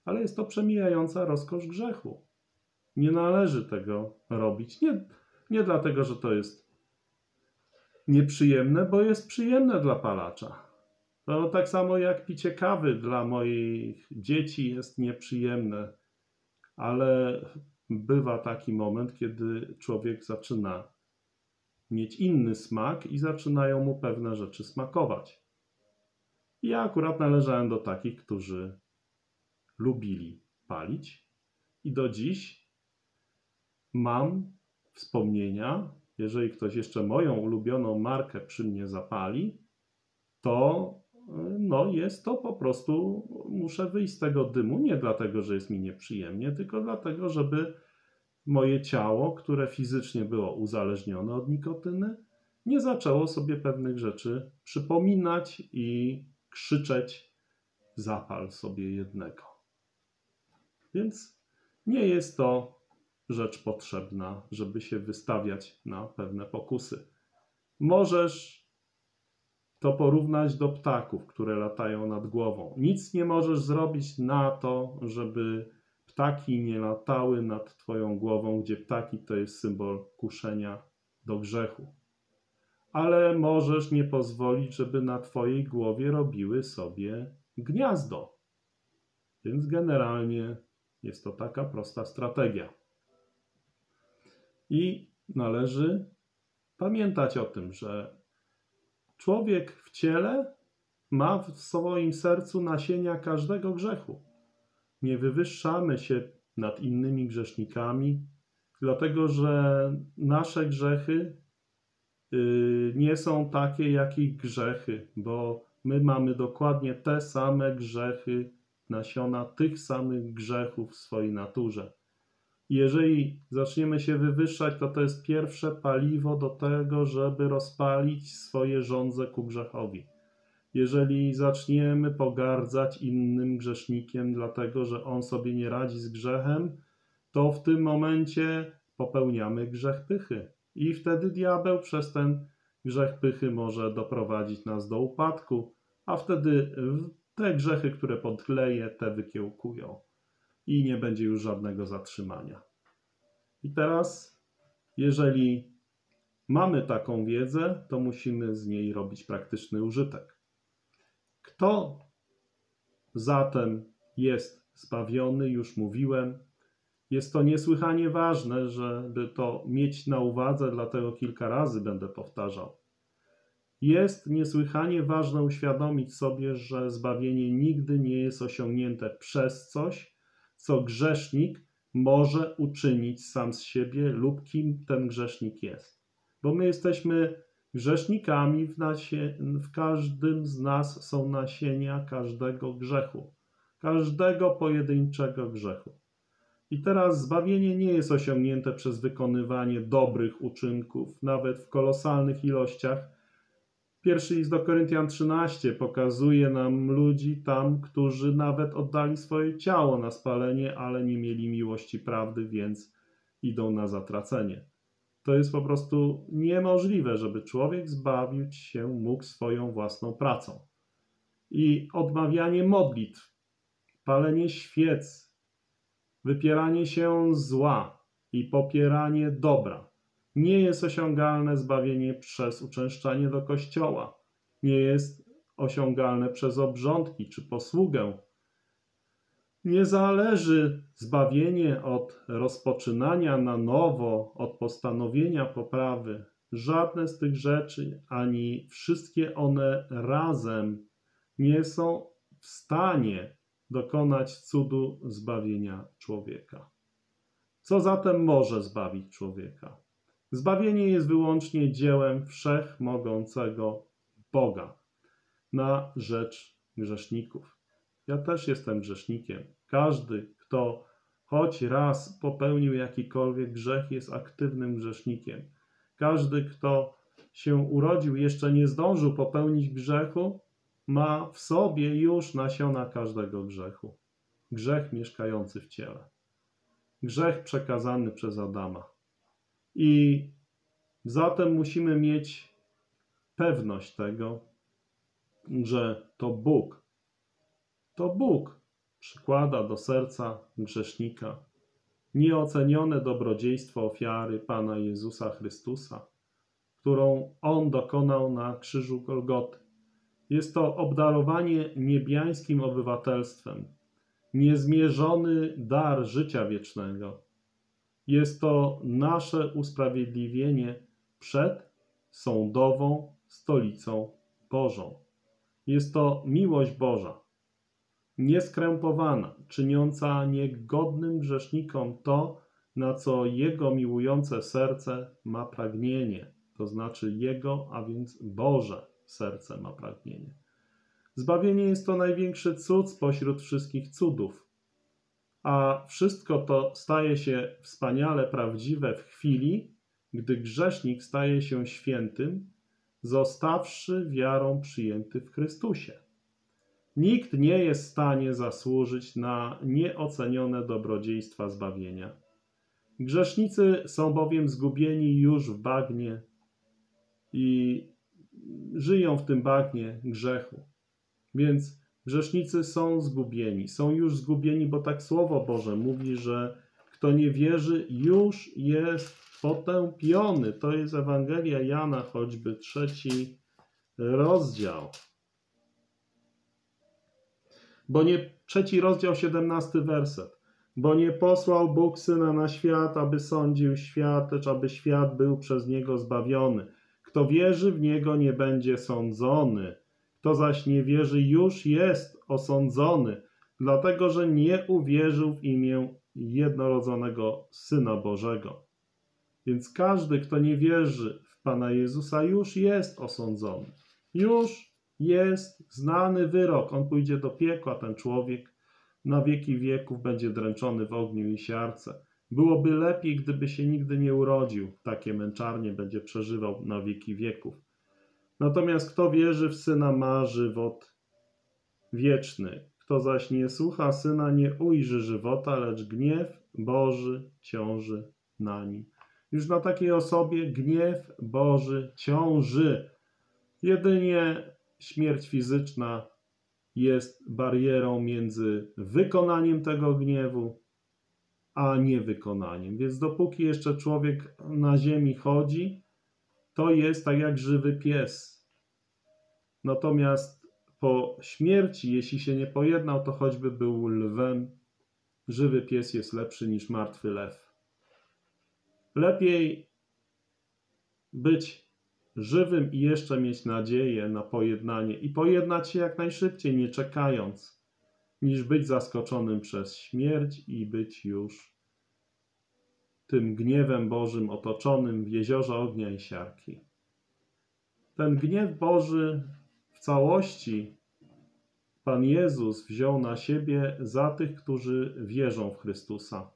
Ale jest to przemijająca rozkosz grzechu. Nie należy tego robić. Nie, nie dlatego, że to jest nieprzyjemne, bo jest przyjemne dla palacza. No, tak samo jak picie kawy dla moich dzieci jest nieprzyjemne, ale bywa taki moment, kiedy człowiek zaczyna mieć inny smak i zaczynają mu pewne rzeczy smakować. I ja akurat należałem do takich, którzy lubili palić. I do dziś mam wspomnienia, jeżeli ktoś jeszcze moją ulubioną markę przy mnie zapali, to no jest to po prostu, muszę wyjść z tego dymu, nie dlatego, że jest mi nieprzyjemnie, tylko dlatego, żeby moje ciało, które fizycznie było uzależnione od nikotyny, nie zaczęło sobie pewnych rzeczy przypominać i krzyczeć, zapal sobie jednego. Więc nie jest to rzecz potrzebna, żeby się wystawiać na pewne pokusy. Możesz to porównać do ptaków, które latają nad głową. Nic nie możesz zrobić na to, żeby ptaki nie latały nad twoją głową, gdzie ptaki to jest symbol kuszenia do grzechu. Ale możesz nie pozwolić, żeby na twojej głowie robiły sobie gniazdo. Więc generalnie jest to taka prosta strategia. I należy pamiętać o tym, że człowiek w ciele ma w swoim sercu nasienia każdego grzechu. Nie wywyższamy się nad innymi grzesznikami, dlatego że nasze grzechy yy, nie są takie jak ich grzechy, bo my mamy dokładnie te same grzechy, nasiona tych samych grzechów w swojej naturze. Jeżeli zaczniemy się wywyższać, to to jest pierwsze paliwo do tego, żeby rozpalić swoje żądze ku grzechowi. Jeżeli zaczniemy pogardzać innym grzesznikiem, dlatego że on sobie nie radzi z grzechem, to w tym momencie popełniamy grzech pychy. I wtedy diabeł przez ten grzech pychy może doprowadzić nas do upadku, a wtedy te grzechy, które podkleje, te wykiełkują. I nie będzie już żadnego zatrzymania. I teraz, jeżeli mamy taką wiedzę, to musimy z niej robić praktyczny użytek. Kto zatem jest zbawiony, już mówiłem. Jest to niesłychanie ważne, żeby to mieć na uwadze, dlatego kilka razy będę powtarzał. Jest niesłychanie ważne uświadomić sobie, że zbawienie nigdy nie jest osiągnięte przez coś, co grzesznik może uczynić sam z siebie lub kim ten grzesznik jest. Bo my jesteśmy grzesznikami, w, w każdym z nas są nasienia każdego grzechu, każdego pojedynczego grzechu. I teraz zbawienie nie jest osiągnięte przez wykonywanie dobrych uczynków, nawet w kolosalnych ilościach. Pierwszy list do Koryntian trzynaście pokazuje nam ludzi tam, którzy nawet oddali swoje ciało na spalenie, ale nie mieli miłości prawdy, więc idą na zatracenie. To jest po prostu niemożliwe, żeby człowiek zbawić się mógł swoją własną pracą. I odmawianie modlitw, palenie świec, wypieranie się zła i popieranie dobra. Nie jest osiągalne zbawienie przez uczęszczanie do kościoła. Nie jest osiągalne przez obrządki czy posługę. Nie zależy zbawienie od rozpoczynania na nowo, od postanowienia poprawy. Żadne z tych rzeczy, ani wszystkie one razem nie są w stanie dokonać cudu zbawienia człowieka. Co zatem może zbawić człowieka? Zbawienie jest wyłącznie dziełem wszechmogącego Boga na rzecz grzeszników. Ja też jestem grzesznikiem. Każdy, kto choć raz popełnił jakikolwiek grzech, jest aktywnym grzesznikiem. Każdy, kto się urodził, jeszcze nie zdążył popełnić grzechu, ma w sobie już nasiona każdego grzechu. Grzech mieszkający w ciele. Grzech przekazany przez Adama. I zatem musimy mieć pewność tego, że to Bóg, to Bóg przykłada do serca grzesznika nieocenione dobrodziejstwo ofiary Pana Jezusa Chrystusa, którą On dokonał na krzyżu Golgoty. Jest to obdarowanie niebiańskim obywatelstwem, niezmierzony dar życia wiecznego. Jest to nasze usprawiedliwienie przed sądową stolicą Bożą. Jest to miłość Boża, nieskrępowana, czyniąca niegodnym grzesznikom to, na co Jego miłujące serce ma pragnienie, to znaczy Jego, a więc Boże serce ma pragnienie. Zbawienie jest to największy cud spośród wszystkich cudów, a wszystko to staje się wspaniale prawdziwe w chwili, gdy grzesznik staje się świętym, zostawszy wiarą przyjęty w Chrystusie. Nikt nie jest w stanie zasłużyć na nieocenione dobrodziejstwa zbawienia. Grzesznicy są bowiem zgubieni już w bagnie i żyją w tym bagnie grzechu. Więc grzesznicy są zgubieni, są już zgubieni, bo tak Słowo Boże mówi, że kto nie wierzy, już jest potępiony. To jest Ewangelia Jana, choćby trzeci rozdział. Bo nie, trzeci rozdział, siedemnasty werset. Bo nie posłał Bóg Syna na świat, aby sądził świat, lecz aby świat był przez Niego zbawiony. Kto wierzy w Niego, nie będzie sądzony. Kto zaś nie wierzy, już jest osądzony, dlatego że nie uwierzył w imię jednorodzonego Syna Bożego. Więc każdy, kto nie wierzy w Pana Jezusa, już jest osądzony. Już jest znany wyrok. On pójdzie do piekła, ten człowiek na wieki wieków będzie dręczony w ogniu i siarce. Byłoby lepiej, gdyby się nigdy nie urodził. Takie męczarnie będzie przeżywał na wieki wieków. Natomiast kto wierzy w Syna, ma żywot wieczny. Kto zaś nie słucha Syna, nie ujrzy żywota, lecz gniew Boży ciąży na nim. Już na takiej osobie gniew Boży ciąży. Jedynie śmierć fizyczna jest barierą między wykonaniem tego gniewu, a niewykonaniem. Więc dopóki jeszcze człowiek na ziemi chodzi, to jest tak jak żywy pies. Natomiast po śmierci, jeśli się nie pojednał, to choćby był lwem, żywy pies jest lepszy niż martwy lew. Lepiej być żywym i jeszcze mieć nadzieję na pojednanie i pojednać się jak najszybciej, nie czekając, niż być zaskoczonym przez śmierć i być już tym gniewem Bożym otoczonym w jeziorze ognia i siarki. Ten gniew Boży w całości Pan Jezus wziął na siebie za tych, którzy wierzą w Chrystusa.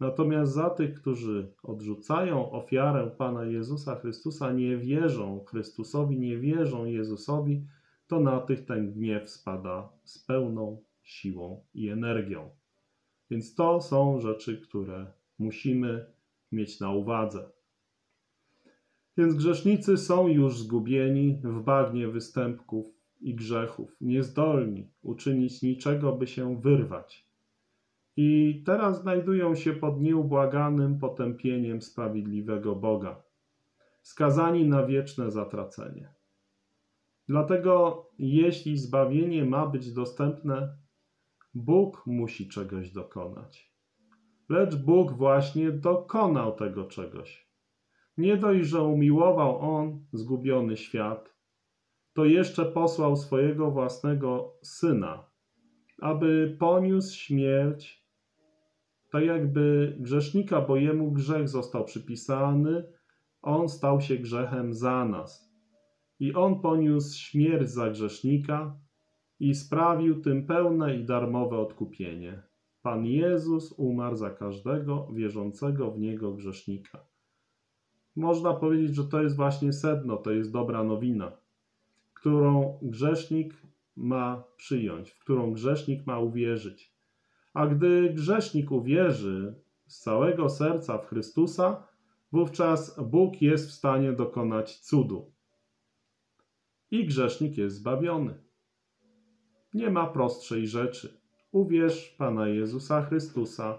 Natomiast za tych, którzy odrzucają ofiarę Pana Jezusa Chrystusa, nie wierzą Chrystusowi, nie wierzą Jezusowi, to na tych ten gniew spada z pełną siłą i energią. Więc to są rzeczy, które musimy mieć na uwadze. Więc grzesznicy są już zgubieni w bagnie występków i grzechów, niezdolni uczynić niczego, by się wyrwać. I teraz znajdują się pod nieubłaganym potępieniem sprawiedliwego Boga, skazani na wieczne zatracenie. Dlatego, jeśli zbawienie ma być dostępne, Bóg musi czegoś dokonać. Lecz Bóg właśnie dokonał tego czegoś. Nie dość, że umiłował On zgubiony świat, to jeszcze posłał swojego własnego Syna, aby poniósł śmierć, tak jakby grzesznika, bo jemu grzech został przypisany, on stał się grzechem za nas. I on poniósł śmierć za grzesznika i sprawił tym pełne i darmowe odkupienie. Pan Jezus umarł za każdego wierzącego w Niego grzesznika. Można powiedzieć, że to jest właśnie sedno, to jest dobra nowina, którą grzesznik ma przyjąć, w którą grzesznik ma uwierzyć. A gdy grzesznik uwierzy z całego serca w Chrystusa, wówczas Bóg jest w stanie dokonać cudu. I grzesznik jest zbawiony. Nie ma prostszej rzeczy. Uwierz Pana Jezusa Chrystusa,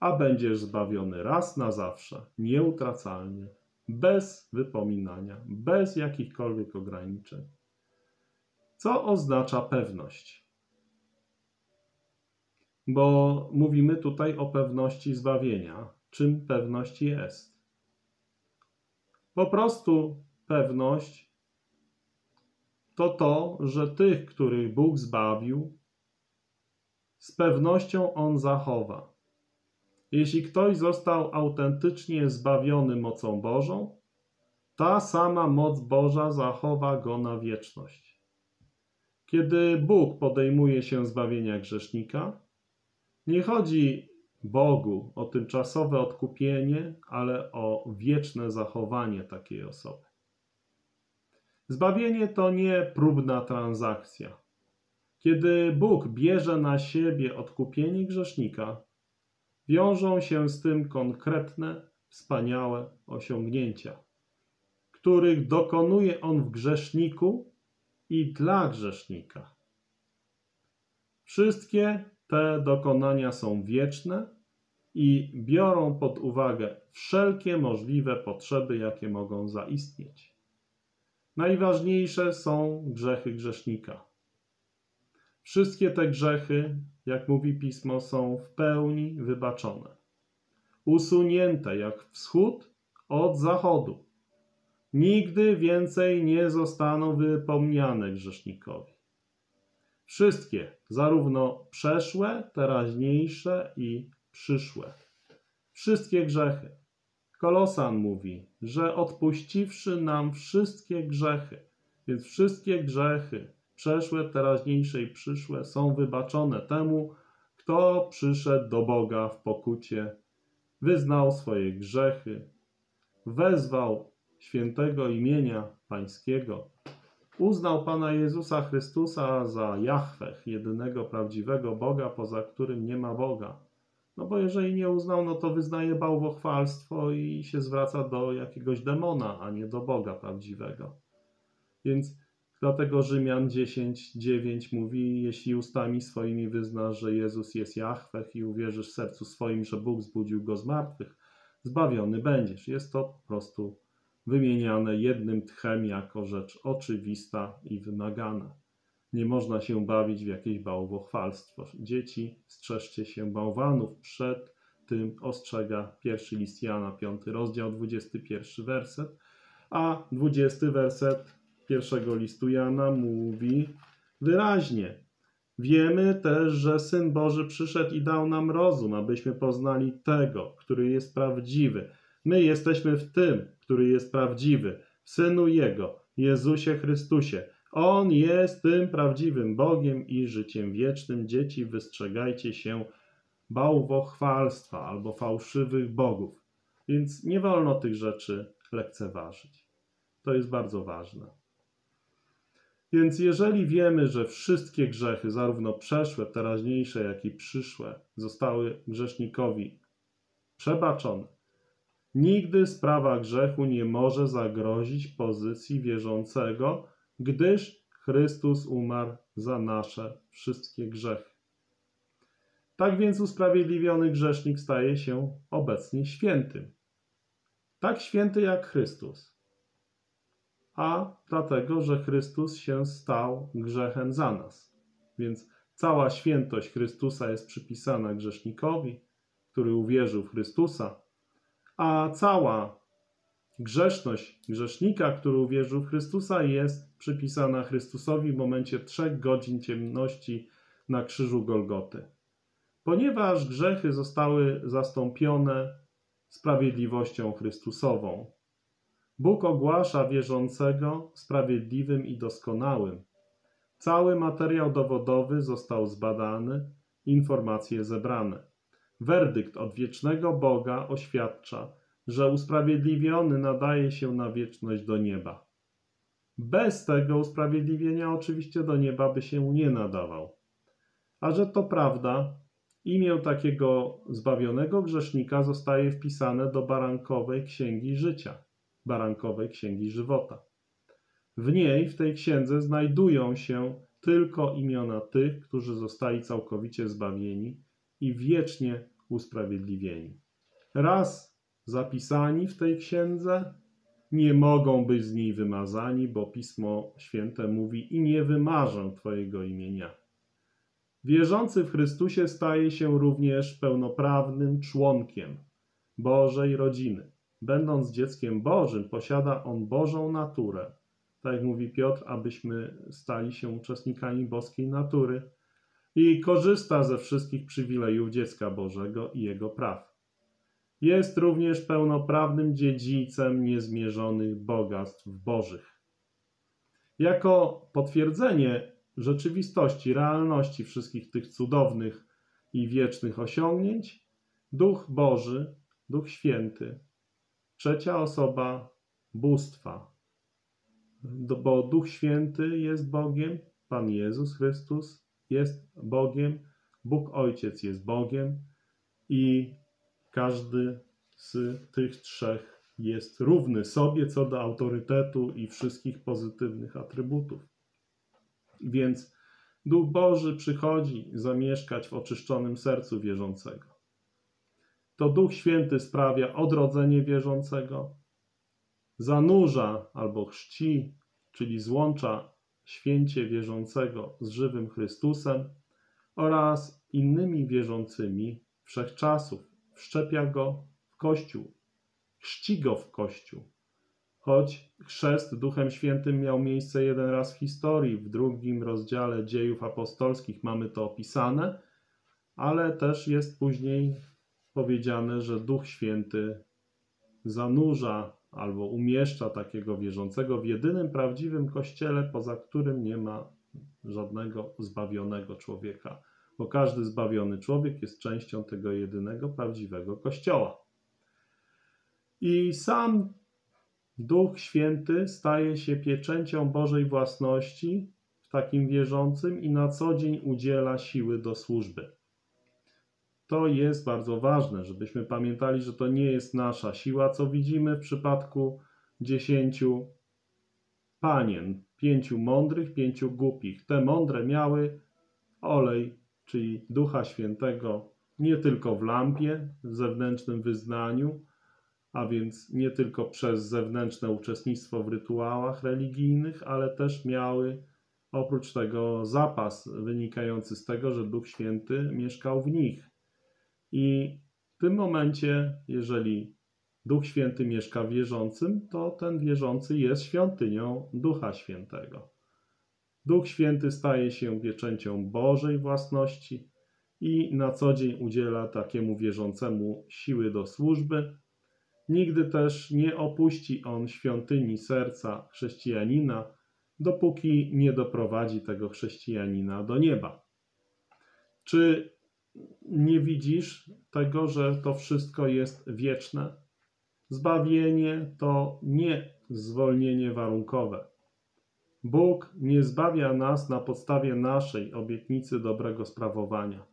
a będziesz zbawiony raz na zawsze, nieutracalnie, bez wypominania, bez jakichkolwiek ograniczeń. Co oznacza pewność? Bo mówimy tutaj o pewności zbawienia. Czym pewność jest? Po prostu pewność to to, że tych, których Bóg zbawił, z pewnością On zachowa. Jeśli ktoś został autentycznie zbawiony mocą Bożą, ta sama moc Boża zachowa go na wieczność. Kiedy Bóg podejmuje się zbawienia grzesznika, nie chodzi Bogu o tymczasowe odkupienie, ale o wieczne zachowanie takiej osoby. Zbawienie to nie próbna transakcja. Kiedy Bóg bierze na siebie odkupienie grzesznika, wiążą się z tym konkretne, wspaniałe osiągnięcia, których dokonuje On w grzeszniku i dla grzesznika. Wszystkie te dokonania są wieczne i biorą pod uwagę wszelkie możliwe potrzeby, jakie mogą zaistnieć. Najważniejsze są grzechy grzesznika. Wszystkie te grzechy, jak mówi Pismo, są w pełni wybaczone, usunięte jak wschód od zachodu. Nigdy więcej nie zostaną wypomniane grzesznikowi. Wszystkie, zarówno przeszłe, teraźniejsze i przyszłe. Wszystkie grzechy. Kolosan mówi, że odpuściwszy nam wszystkie grzechy, więc wszystkie grzechy, przeszłe, teraźniejsze i przyszłe, są wybaczone temu, kto przyszedł do Boga w pokucie, wyznał swoje grzechy, wezwał świętego imienia Pańskiego, uznał Pana Jezusa Chrystusa za Jahwe, jedynego prawdziwego Boga, poza którym nie ma Boga. No bo jeżeli nie uznał, no to wyznaje bałwochwalstwo i się zwraca do jakiegoś demona, a nie do Boga prawdziwego. Więc dlatego Rzymian dziesięć dziewięć mówi, jeśli ustami swoimi wyznasz, że Jezus jest Jahwe i uwierzysz w sercu swoim, że Bóg zbudził Go z martwych, zbawiony będziesz. Jest to po prostu wymieniane jednym tchem jako rzecz oczywista i wymagana. Nie można się bawić w jakieś bałwochwalstwo. Dzieci, strzeżcie się bałwanów. Przed tym ostrzega pierwszy list Jana, piąty rozdział, dwudziesty pierwszy werset. A dwudziesty werset pierwszego listu Jana mówi wyraźnie. Wiemy też, że Syn Boży przyszedł i dał nam rozum, abyśmy poznali Tego, który jest prawdziwy. My jesteśmy w Tym, który jest prawdziwy, w Synu Jego, Jezusie Chrystusie. On jest tym prawdziwym Bogiem i życiem wiecznym. Dzieci, wystrzegajcie się bałwochwalstwa albo fałszywych bogów. Więc nie wolno tych rzeczy lekceważyć. To jest bardzo ważne. Więc jeżeli wiemy, że wszystkie grzechy, zarówno przeszłe, teraźniejsze, jak i przyszłe, zostały grzesznikowi przebaczone, nigdy sprawa grzechu nie może zagrozić pozycji wierzącego, gdyż Chrystus umarł za nasze wszystkie grzechy. Tak więc usprawiedliwiony grzesznik staje się obecnie świętym. Tak święty jak Chrystus. A dlatego, że Chrystus się stał grzechem za nas. Więc cała świętość Chrystusa jest przypisana grzesznikowi, który uwierzył w Chrystusa, a cała grzeszność grzesznika, który uwierzył w Chrystusa, jest przypisana Chrystusowi w momencie trzech godzin ciemności na krzyżu Golgoty. Ponieważ grzechy zostały zastąpione sprawiedliwością Chrystusową, Bóg ogłasza wierzącego sprawiedliwym i doskonałym. Cały materiał dowodowy został zbadany, informacje zebrane. Werdykt odwiecznego Boga oświadcza, że usprawiedliwiony nadaje się na wieczność do nieba. Bez tego usprawiedliwienia oczywiście do nieba by się nie nadawał. A że to prawda, imię takiego zbawionego grzesznika zostaje wpisane do Barankowej Księgi Życia, Barankowej Księgi Żywota. W niej, w tej księdze znajdują się tylko imiona tych, którzy zostali całkowicie zbawieni i wiecznie usprawiedliwieni. Raz zapisani w tej księdze, nie mogą być z niej wymazani, bo Pismo Święte mówi i nie wymażę Twojego imienia. Wierzący w Chrystusie staje się również pełnoprawnym członkiem Bożej rodziny. Będąc dzieckiem Bożym, posiada on Bożą naturę, tak jak mówi Piotr, abyśmy stali się uczestnikami boskiej natury i korzysta ze wszystkich przywilejów dziecka Bożego i jego praw. Jest również pełnoprawnym dziedzicem niezmierzonych bogactw bożych. Jako potwierdzenie rzeczywistości, realności wszystkich tych cudownych i wiecznych osiągnięć, Duch Boży, Duch Święty, trzecia osoba bóstwa, bo Duch Święty jest Bogiem, Pan Jezus Chrystus jest Bogiem, Bóg Ojciec jest Bogiem i każdy z tych trzech jest równy sobie co do autorytetu i wszystkich pozytywnych atrybutów. Więc Duch Boży przychodzi zamieszkać w oczyszczonym sercu wierzącego. To Duch Święty sprawia odrodzenie wierzącego, zanurza albo chrzci, czyli złącza święcie wierzącego z żywym Chrystusem oraz innymi wierzącymi wszechczasów. Wszczepia go w Kościół, chrzci go w Kościół. Choć chrzest Duchem Świętym miał miejsce jeden raz w historii, w drugim rozdziale Dziejów Apostolskich mamy to opisane, ale też jest później powiedziane, że Duch Święty zanurza albo umieszcza takiego wierzącego w jedynym prawdziwym Kościele, poza którym nie ma żadnego zbawionego człowieka, bo każdy zbawiony człowiek jest częścią tego jedynego prawdziwego Kościoła. I sam Duch Święty staje się pieczęcią Bożej własności w takim wierzącym i na co dzień udziela siły do służby. To jest bardzo ważne, żebyśmy pamiętali, że to nie jest nasza siła, co widzimy w przypadku dziesięciu panien, pięciu mądrych, pięciu głupich. Te mądre miały olej, czyli Ducha Świętego, nie tylko w lampie, w zewnętrznym wyznaniu, a więc nie tylko przez zewnętrzne uczestnictwo w rytuałach religijnych, ale też miały oprócz tego zapas wynikający z tego, że Duch Święty mieszkał w nich. I w tym momencie, jeżeli Duch Święty mieszka w wierzącym, to ten wierzący jest świątynią Ducha Świętego. Duch Święty staje się pieczęcią Bożej własności i na co dzień udziela takiemu wierzącemu siły do służby. Nigdy też nie opuści on świątyni serca chrześcijanina, dopóki nie doprowadzi tego chrześcijanina do nieba. Czy nie widzisz tego, że to wszystko jest wieczne? Zbawienie to nie zwolnienie warunkowe. Bóg nie zbawia nas na podstawie naszej obietnicy dobrego sprawowania.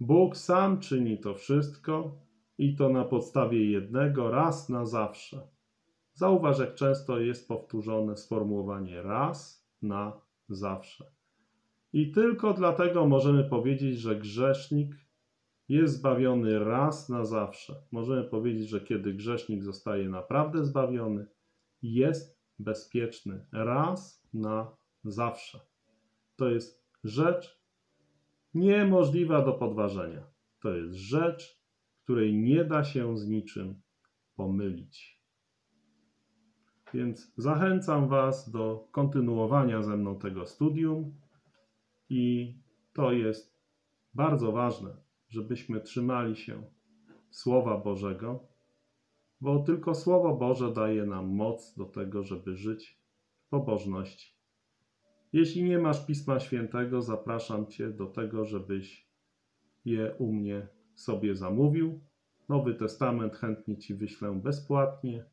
Bóg sam czyni to wszystko i to na podstawie jednego raz na zawsze. Zauważ, jak często jest powtórzone sformułowanie raz na zawsze. I tylko dlatego możemy powiedzieć, że grzesznik jest zbawiony raz na zawsze. Możemy powiedzieć, że kiedy grzesznik zostaje naprawdę zbawiony, jest bezpieczny raz na zawsze. To jest rzecz niemożliwa do podważenia. To jest rzecz, której nie da się z niczym pomylić. Więc zachęcam Was do kontynuowania ze mną tego studium. I to jest bardzo ważne, żebyśmy trzymali się Słowa Bożego, bo tylko Słowo Boże daje nam moc do tego, żeby żyć w pobożności. Jeśli nie masz Pisma Świętego, zapraszam Cię do tego, żebyś je u mnie sobie zamówił. Nowy Testament chętnie Ci wyślę bezpłatnie.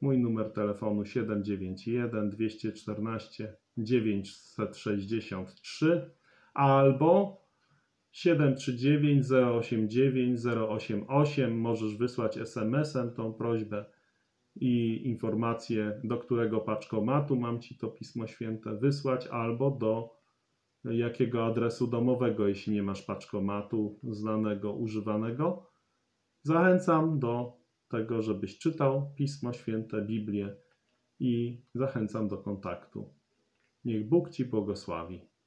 Mój numer telefonu siedem dziewięć jeden dwieście czternaście dziewięćset sześćdziesiąt trzy albo siedem trzy dziewięć zero osiem dziewięć zero osiem osiem. Możesz wysłać es em esem tą prośbę i informację, do którego paczkomatu mam Ci to Pismo Święte wysłać, albo do jakiego adresu domowego, jeśli nie masz paczkomatu znanego, używanego. Zachęcam do tego, żebyś czytał Pismo Święte, Biblię i zachęcam do kontaktu. Niech Bóg Ci błogosławi.